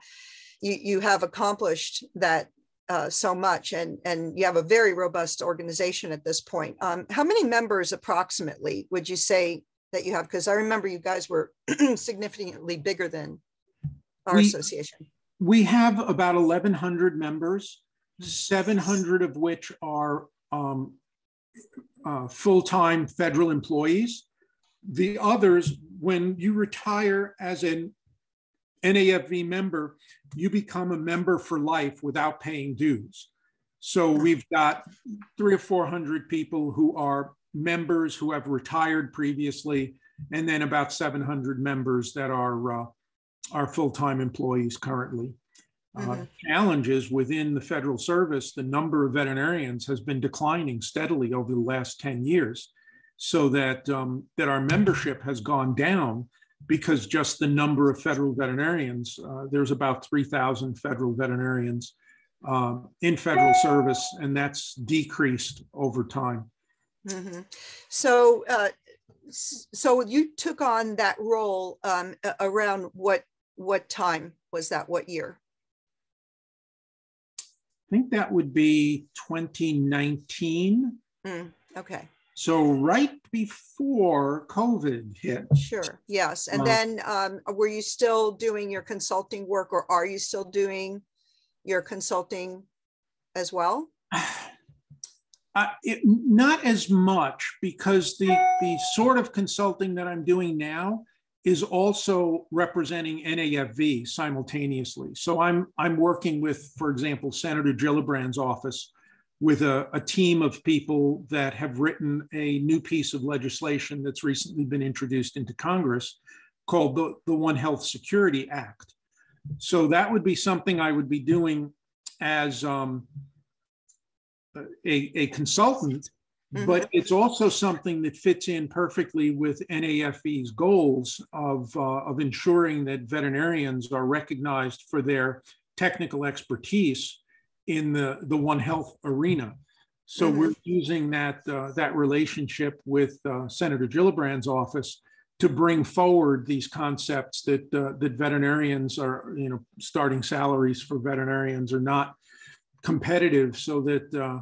you you have accomplished that. Uh, so much, and and you have a very robust organization at this point. Um, how many members approximately would you say that you have? Because I remember you guys were significantly bigger than our we, association. We have about eleven hundred members, seven hundred of which are um, uh, full-time federal employees. The others, when you retire as an N A F V member, you become a member for life without paying dues. So we've got three or four hundred people who are members who have retired previously, and then about seven hundred members that are uh, are full-time employees currently. Mm-hmm. Uh, challenges within the federal service: the number of veterinarians has been declining steadily over the last ten years, so that um, that our membership has gone down. Because just the number of federal veterinarians, uh, there's about three thousand federal veterinarians uh, in federal service, and that's decreased over time. Mm-hmm. So, uh, so you took on that role um, around what what time was that? What year? I think that would be twenty nineteen. Mm, okay. So right before COVID hit. Sure, yes. And uh, then um, were you still doing your consulting work, or are you still doing your consulting as well? Uh, it, not as much, because the, the sort of consulting that I'm doing now is also representing N A F V simultaneously. So I'm, I'm working with, for example, Senator Gillibrand's office with a, a team of people that have written a new piece of legislation that's recently been introduced into Congress called the, the One Health Security Act. So that would be something I would be doing as um, a, a consultant, mm-hmm. but it's also something that fits in perfectly with N A F V's goals of, uh, of ensuring that veterinarians are recognized for their technical expertise in the, the One Health arena. So mm-hmm. we're using that, uh, that relationship with uh, Senator Gillibrand's office to bring forward these concepts that, uh, that veterinarians are, you know, starting salaries for veterinarians are not competitive, so that uh,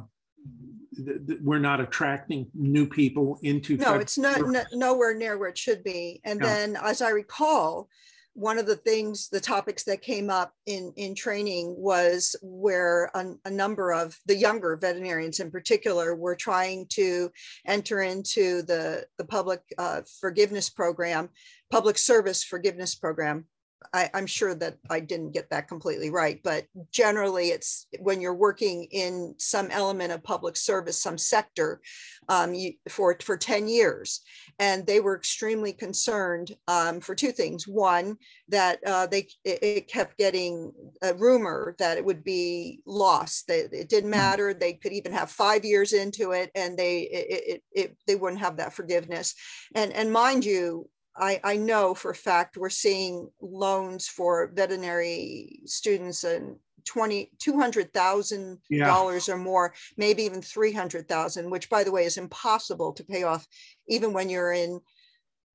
th th we're not attracting new people into- No, it's not, no, nowhere near where it should be. And yeah. then, as I recall, one of the things, the topics that came up in, in training was where a, a number of the younger veterinarians in particular were trying to enter into the, the public uh, forgiveness program, public service forgiveness program. I, I'm sure that I didn't get that completely right, but generally it's when you're working in some element of public service, some sector um, you, for, for ten years. And they were extremely concerned um, for two things. One, that uh, they it, it kept getting a rumor that it would be lost, that it didn't matter. They could even have five years into it and they, it, it, it, they wouldn't have that forgiveness. And, and mind you, I, I know for a fact we're seeing loans for veterinary students and two hundred thousand dollars yeah. or more, maybe even three hundred thousand dollars, which, by the way, is impossible to pay off even when you're in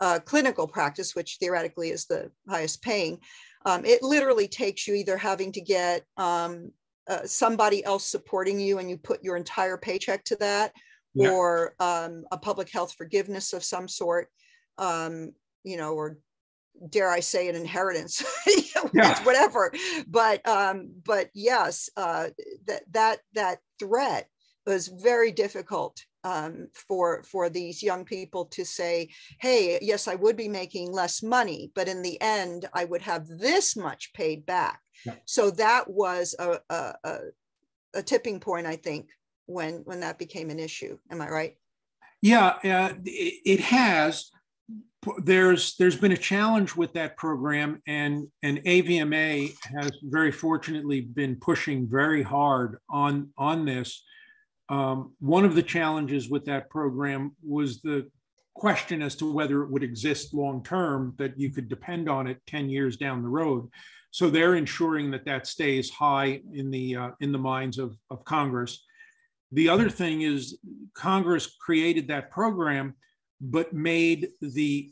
uh, clinical practice, which theoretically is the highest paying. Um, it literally takes you either having to get um, uh, somebody else supporting you and you put your entire paycheck to that, yeah. or um, a public health forgiveness of some sort. Um, you know, or dare I say an inheritance, yeah. whatever. But, um, but yes, uh, that, that, that threat was very difficult um, for, for these young people to say, hey, yes, I would be making less money, but in the end, I would have this much paid back. Yeah. So that was a, a, a tipping point, I think, when, when that became an issue. Am I right? Yeah, uh, it, it has. there's there's been a challenge with that program, and and A V M A has very fortunately been pushing very hard on on this. Um, one of the challenges with that program was the question as to whether it would exist long term, that you could depend on it ten years down the road. So they're ensuring that that stays high in the uh, in the minds of, of Congress. The other thing is Congress created that program, but made the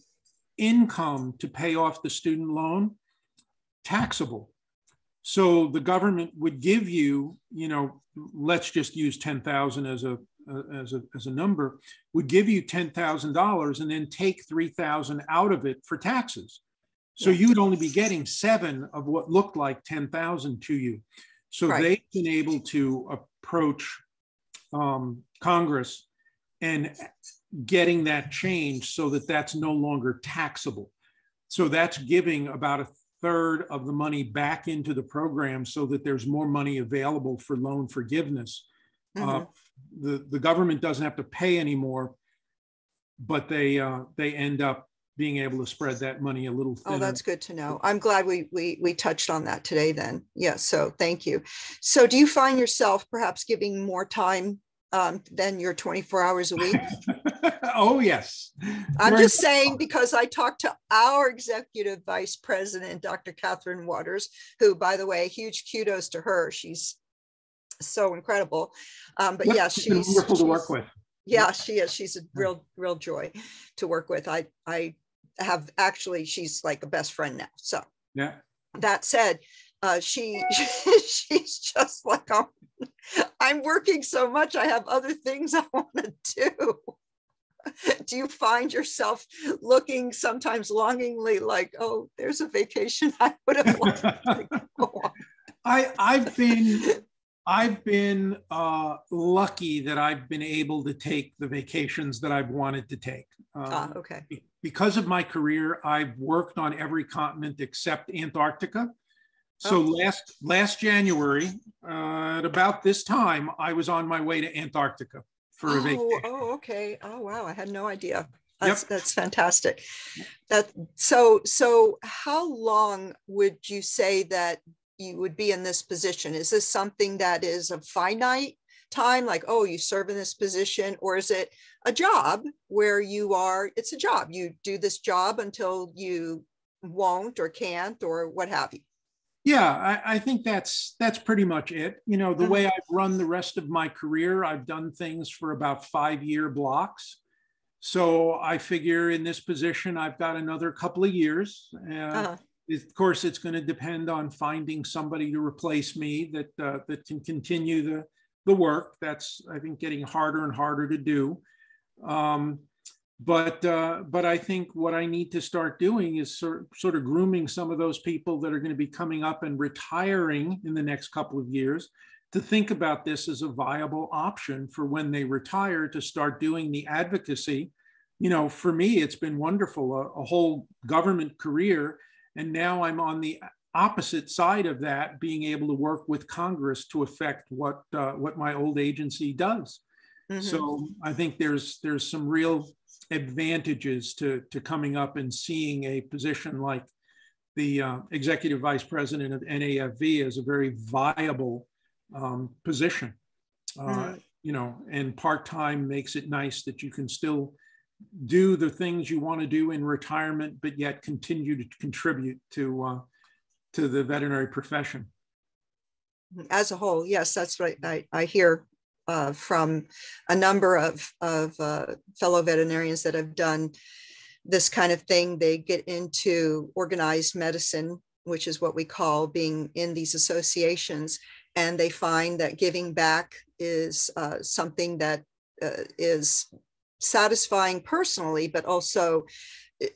income to pay off the student loan taxable. So the government would give you, you know, let's just use ten thousand as a, as a, as a number, would give you ten thousand dollars and then take three thousand out of it for taxes. So yeah. You'd only be getting seven of what looked like ten thousand to you. So right. They've been able to approach um, Congress and getting that change so that that's no longer taxable. So that's giving about a third of the money back into the program so that there's more money available for loan forgiveness. Mm-hmm. uh, the, the government doesn't have to pay anymore, but they, uh, they end up being able to spread that money a little thinner. Oh, that's good to know. I'm glad we, we, we touched on that today then. Yeah, so thank you. So do you find yourself perhaps giving more time Um, than your twenty-four hours a week? Oh, yes. I'm We're just saying because I talked to our executive vice president, Doctor Catherine Waters, who, by the way, huge kudos to her. She's so incredible. Um, but yes, yeah, she's wonderful to work with. Yeah, she is. She's a real, real joy to work with. I, I have actually, she's like a best friend now. So yeah. That said, Uh, she, she's just like, I'm, I'm working so much, I have other things I want to do. Do you find yourself looking sometimes longingly like, oh, there's a vacation I would have liked to go on? I, I've been, I've been uh, lucky that I've been able to take the vacations that I've wanted to take. Um, ah, okay. Because of my career, I've worked on every continent except Antarctica. So last last January, uh, at about this time, I was on my way to Antarctica for oh, a vacation. Oh, okay. Oh, wow. I had no idea. That's, yep. That's fantastic. That, so, so how long would you say that you would be in this position? Is this something that is a finite time? Like, oh, you serve in this position? Or is it a job where you are, it's a job. You do this job until you won't or can't or what have you? Yeah, I, I think that's that's pretty much it. You know, the way I've run the rest of my career, I've done things for about five-year blocks. So I figure in this position, I've got another couple of years. Uh, uh-huh. Of course, it's going to depend on finding somebody to replace me that uh, that can continue the the work. That's, I think, getting harder and harder to do. Um, But uh, but I think what I need to start doing is sort, sort of grooming some of those people that are going to be coming up and retiring in the next couple of years to think about this as a viable option for when they retire to start doing the advocacy. You know, for me, it's been wonderful, a, a whole government career. And now I'm on the opposite side of that, being able to work with Congress to affect what uh, what my old agency does. Mm-hmm. So I think there's there's some real advantages to, to coming up and seeing a position like the uh, executive vice president of N A F V as a very viable um, position. Uh, mm-hmm. You know, and part-time makes it nice that you can still do the things you want to do in retirement, but yet continue to contribute to, uh, to the veterinary profession. As a whole, yes, that's right. I, I hear Uh, from a number of, of uh, fellow veterinarians that have done this kind of thing. They get into organized medicine, which is what we call being in these associations, and they find that giving back is uh, something that uh, is satisfying personally, but also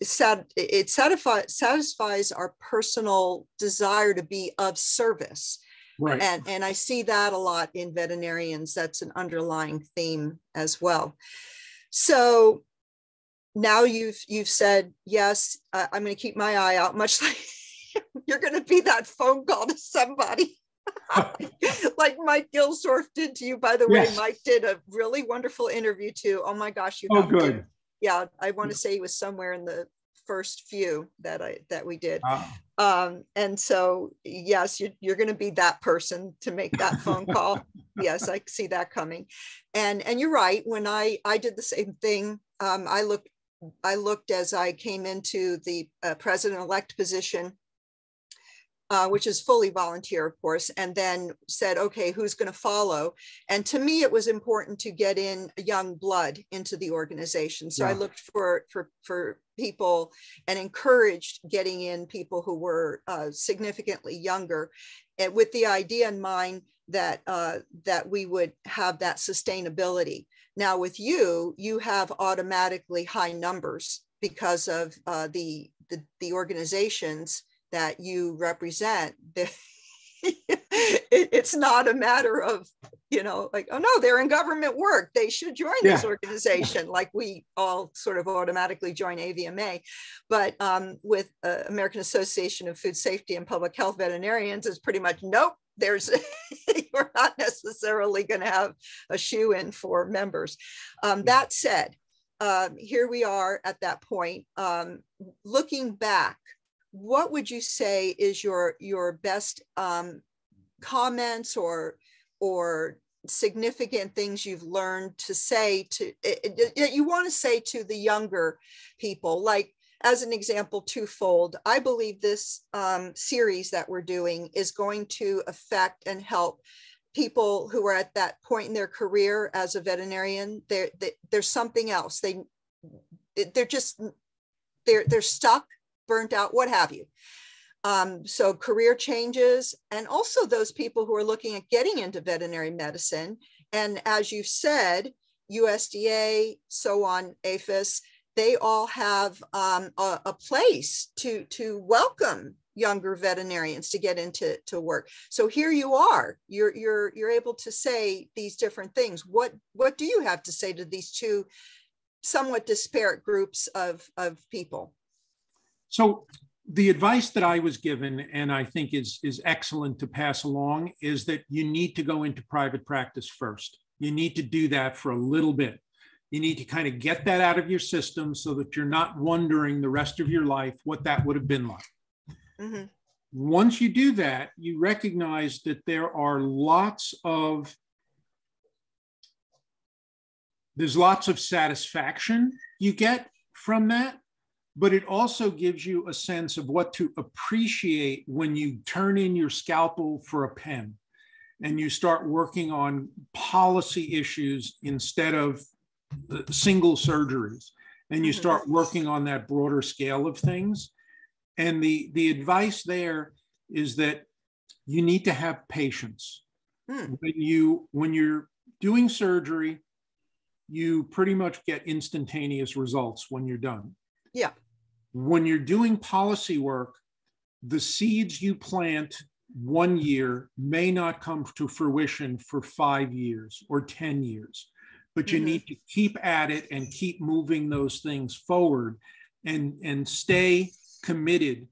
sat it satisfi satisfies our personal desire to be of service. Right. And, and I see that a lot in veterinarians. That's an underlying theme as well. So now you've, you've said, yes, uh, I'm going to keep my eye out, much like you're going to be that phone call to somebody like Mike Gilsdorf did to you. By the yes. way, Mike did a really wonderful interview too. Oh my gosh. You oh, good. Him. Yeah. I want to say he was somewhere in the first few that I that we did. Wow. Um, and so, yes, you, you're going to be that person to make that phone call. Yes, I see that coming. And and you're right. When I I did the same thing, um, I looked I looked as I came into the uh, president-elect position. Uh, which is fully volunteer, of course, and then said, okay, who's going to follow? And to me, it was important to get in young blood into the organization. So yeah. I looked for, for, for people and encouraged getting in people who were uh, significantly younger, and with the idea in mind that, uh, that we would have that sustainability. Now with you, you have automatically high numbers because of uh, the, the, the organizations that you represent. It's not a matter of, you know, like, oh no, they're in government work, they should join yeah. this organization, like we all sort of automatically join A V M A. But um, with uh, American Association of Food Safety and Public Health Veterinarians, is pretty much, nope, there's, you're not necessarily gonna have a shoe in for members. Um, that said, um, here we are at that point. Um, looking back, what would you say is your your best um, comments or or significant things you've learned to say to that you want to say to the younger people? Like, as an example, twofold, I believe this um, series that we're doing is going to affect and help people who are at that point in their career as a veterinarian. They're, they, there's something else. They they're just they're they're stuck, burnt out, what have you. Um, so career changes, and also those people who are looking at getting into veterinary medicine. And as you've said, U S D A, so on, APHIS, they all have um, a, a place to, to welcome younger veterinarians to get into to work. So here you are, you're, you're, you're able to say these different things. What, what do you have to say to these two somewhat disparate groups of, of people? So the advice that I was given, and I think is, is excellent to pass along, is that you need to go into private practice first. You need to do that for a little bit. You need to kind of get that out of your system so that you're not wondering the rest of your life what that would have been like. Mm-hmm. Once you do that, you recognize that there are lots of, there's lots of satisfaction you get from that. But it also gives you a sense of what to appreciate when you turn in your scalpel for a pen and you start working on policy issues instead of single surgeries. And you start working on that broader scale of things. And the, the advice there is that you need to have patience. Hmm. When you, when you're doing surgery, you pretty much get instantaneous results when you're done. Yeah. When you're doing policy work, the seeds you plant one year may not come to fruition for five years or ten years, but you mm-hmm. need to keep at it and keep moving those things forward and, and stay committed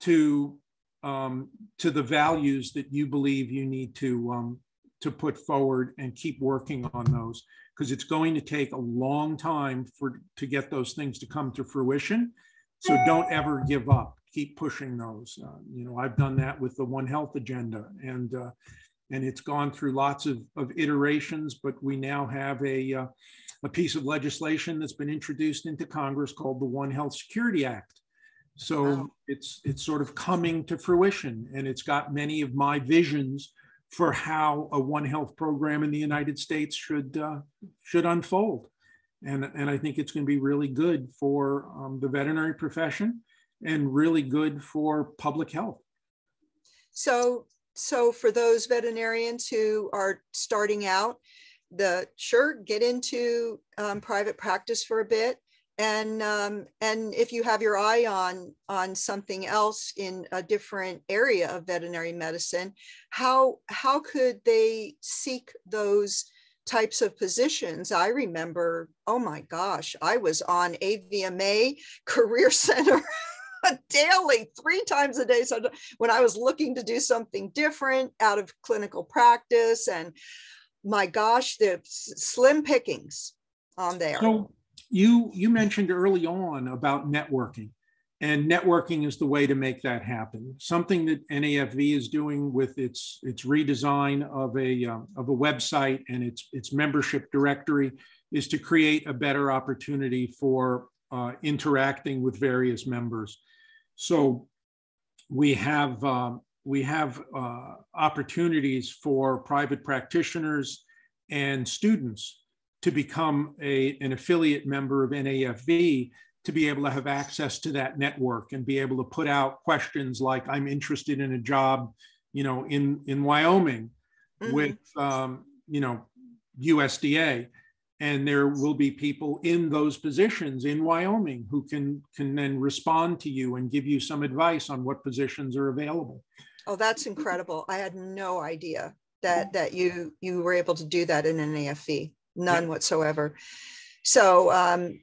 to, um, to the values that you believe you need to, um, to put forward, and keep working on those, because it's going to take a long time for to get those things to come to fruition. So don't ever give up. Keep pushing those. Uh, you know, I've done that with the One Health agenda, and uh, and it's gone through lots of, of iterations. But we now have a uh, a piece of legislation that's been introduced into Congress called the One Health Security Act. So wow. it's it's sort of coming to fruition, and it's got many of my visions for how a One Health program in the United States should uh, should unfold. And, and I think it's going to be really good for um, the veterinary profession and really good for public health. So, so for those veterinarians who are starting out, the sure, get into um, private practice for a bit. And, um, and if you have your eye on, on something else in a different area of veterinary medicine, how, how could they seek those types of positions? I remember, oh my gosh, I was on A V M A Career Center daily, three times a day, so when I was looking to do something different out of clinical practice. And my gosh, the slim pickings on there. So You, you mentioned early on about networking. And networking is the way to make that happen. Something that N A F V is doing with its its redesign of a uh, of a website and its its membership directory is to create a better opportunity for uh, interacting with various members. So we have um, we have uh, opportunities for private practitioners and students to become a an affiliate member of N A F V, to be able to have access to that network and be able to put out questions like, I'm interested in a job, you know, in, in Wyoming mm-hmm. with, um, you know, U S D A. And there will be people in those positions in Wyoming who can, can then respond to you and give you some advice on what positions are available. Oh, that's incredible. I had no idea that, that you, you were able to do that in N A F V, none yeah. whatsoever. So, um,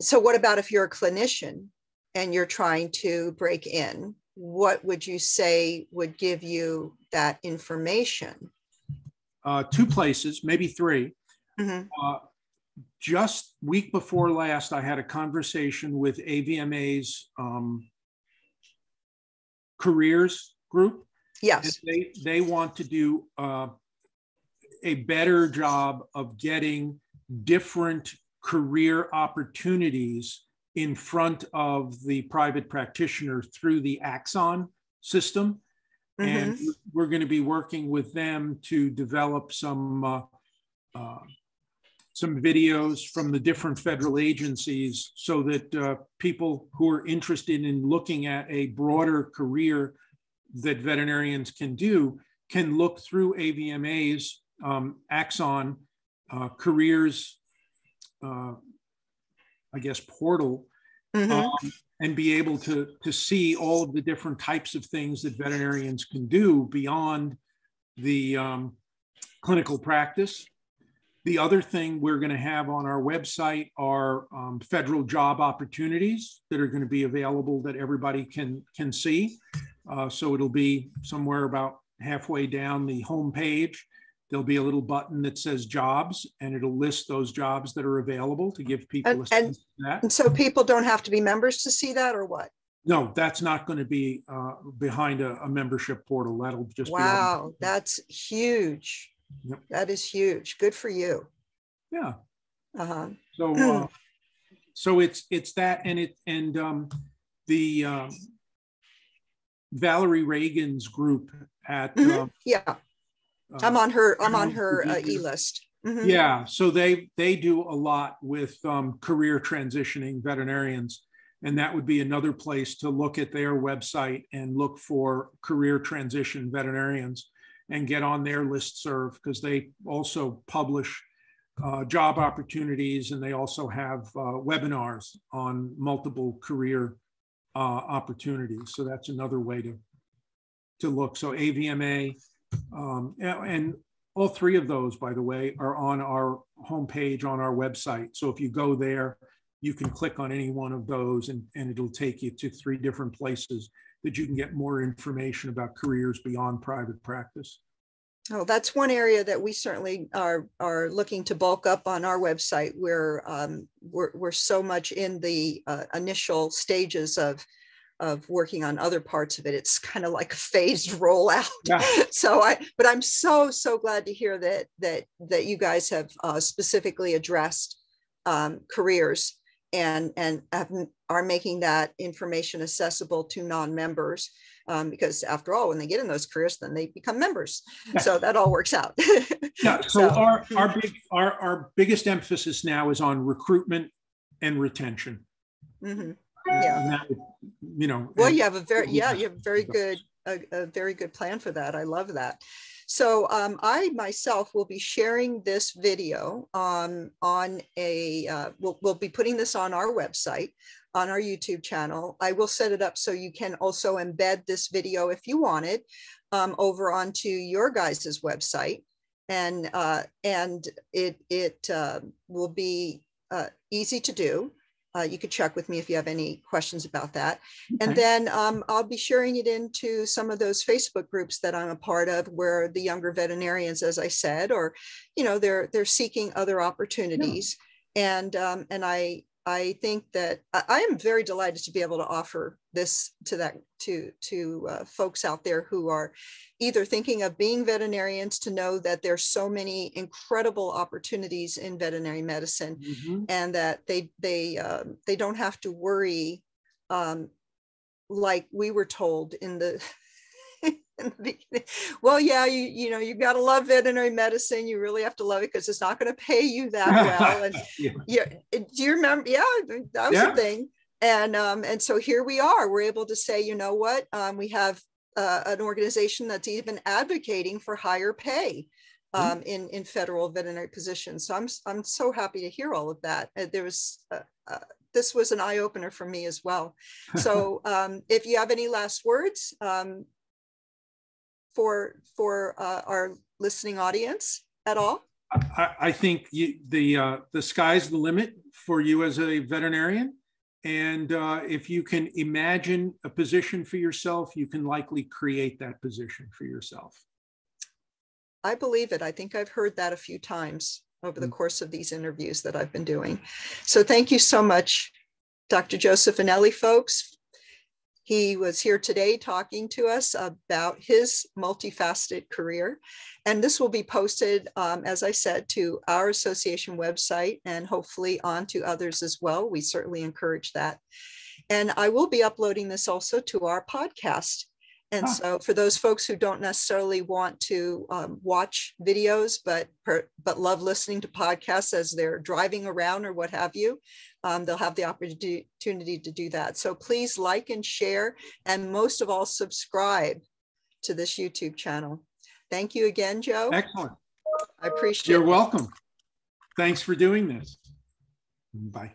So what about if you're a clinician and you're trying to break in? What would you say would give you that information? Uh, two places, maybe three. Mm-hmm. uh, just week before last, I had a conversation with A V M A's um, careers group. Yes. They, they want to do uh, a better job of getting different career opportunities in front of the private practitioner through the Axon system. Mm-hmm. And we're going to be working with them to develop some, uh, uh, some videos from the different federal agencies so that uh, people who are interested in looking at a broader career that veterinarians can do can look through A V M A's um, Axon uh, careers Uh, I guess, portal, mm-hmm. um, and be able to, to see all of the different types of things that veterinarians can do beyond the um, clinical practice. The other thing we're going to have on our website are um, federal job opportunities that are going to be available that everybody can, can see. Uh, so it'll be somewhere about halfway down the homepage. There'll be a little button that says jobs, and it'll list those jobs that are available to give people and, a sense of that. And so people don't have to be members to see that, or what? No, that's not going to be uh, behind a, a membership portal. That'll just wow, be- Wow, that's huge. Yep. That is huge. Good for you. Yeah. Uh-huh. So, uh, so it's it's that, and it and um, the um, Valerie Reagan's group at- mm-hmm. um, Yeah. Uh, I'm on her. I'm on her uh, e-list. Mm-hmm. Yeah, so they they do a lot with um, career transitioning veterinarians, and that would be another place to look at their website and look for career transition veterinarians and get on their listserv, because they also publish uh, job opportunities, and they also have uh, webinars on multiple career uh, opportunities. So that's another way to to look. So A V M A. Um, and all three of those, by the way, are on our homepage on our website. So if you go there, you can click on any one of those and, and it'll take you to three different places that you can get more information about careers beyond private practice. Oh, that's one area that we certainly are, are looking to bulk up on our website, where um, we're, we're so much in the uh, initial stages of of working on other parts of it. It's kind of like a phased rollout. Yeah. So I, but I'm so, so glad to hear that, that, that you guys have uh, specifically addressed um, careers and, and have, are making that information accessible to non-members, um, because after all, when they get in those careers, then they become members. Yeah. So that all works out. Yeah. So, so our, our, big, our, our biggest emphasis now is on recruitment and retention. Mm-hmm. Yeah. That, you know. Well, you have a very yeah, you have a very good a, a very good plan for that. I love that. So um, I myself will be sharing this video um, on a. Uh, we'll we'll be putting this on our website, on our YouTube channel. I will set it up so you can also embed this video if you want it um, over onto your guys's website, and uh, and it it uh, will be uh, easy to do. Uh, you could check with me if you have any questions about that. Okay. And then um, I'll be sharing it into some of those Facebook groups that I'm a part of, where the younger veterinarians, as I said, or, you know, they're, they're seeking other opportunities. Yeah. And, um, and I, I think that I am very delighted to be able to offer this to that to to uh, folks out there who are either thinking of being veterinarians, to know that there's so many incredible opportunities in veterinary medicine, mm-hmm. and that they they um, they don't have to worry, um, like we were told in the. In the beginning. Well, yeah, you you know, you got to love veterinary medicine. You really have to love it because it's not going to pay you that well. And yeah. yeah, do you remember? Yeah, that was yeah. a thing. And um, and so here we are. We're able to say, you know what? Um, we have uh, an organization that's even advocating for higher pay um, mm-hmm. in in federal veterinary positions. So I'm I'm so happy to hear all of that. Uh, there was. Uh, uh, This was an eye opener for me as well. So um, if you have any last words um, for for uh, our listening audience at all? I, I think you, the uh, the sky's the limit for you as a veterinarian. And uh, if you can imagine a position for yourself, you can likely create that position for yourself. I believe it. I think I've heard that a few times over the course of these interviews that I've been doing. So thank you so much, Doctor Joseph Annelli, folks. He was here today talking to us about his multifaceted career. And this will be posted, um, as I said, to our association website and hopefully on to others as well. We certainly encourage that. And I will be uploading this also to our podcast. And so for those folks who don't necessarily want to um, watch videos, but, per, but love listening to podcasts as they're driving around or what have you, um, they'll have the opportunity to do that. So please like and share, and most of all, subscribe to this YouTube channel. Thank you again, Joe. Excellent. I appreciate it. You're welcome. Thanks for doing this. Bye.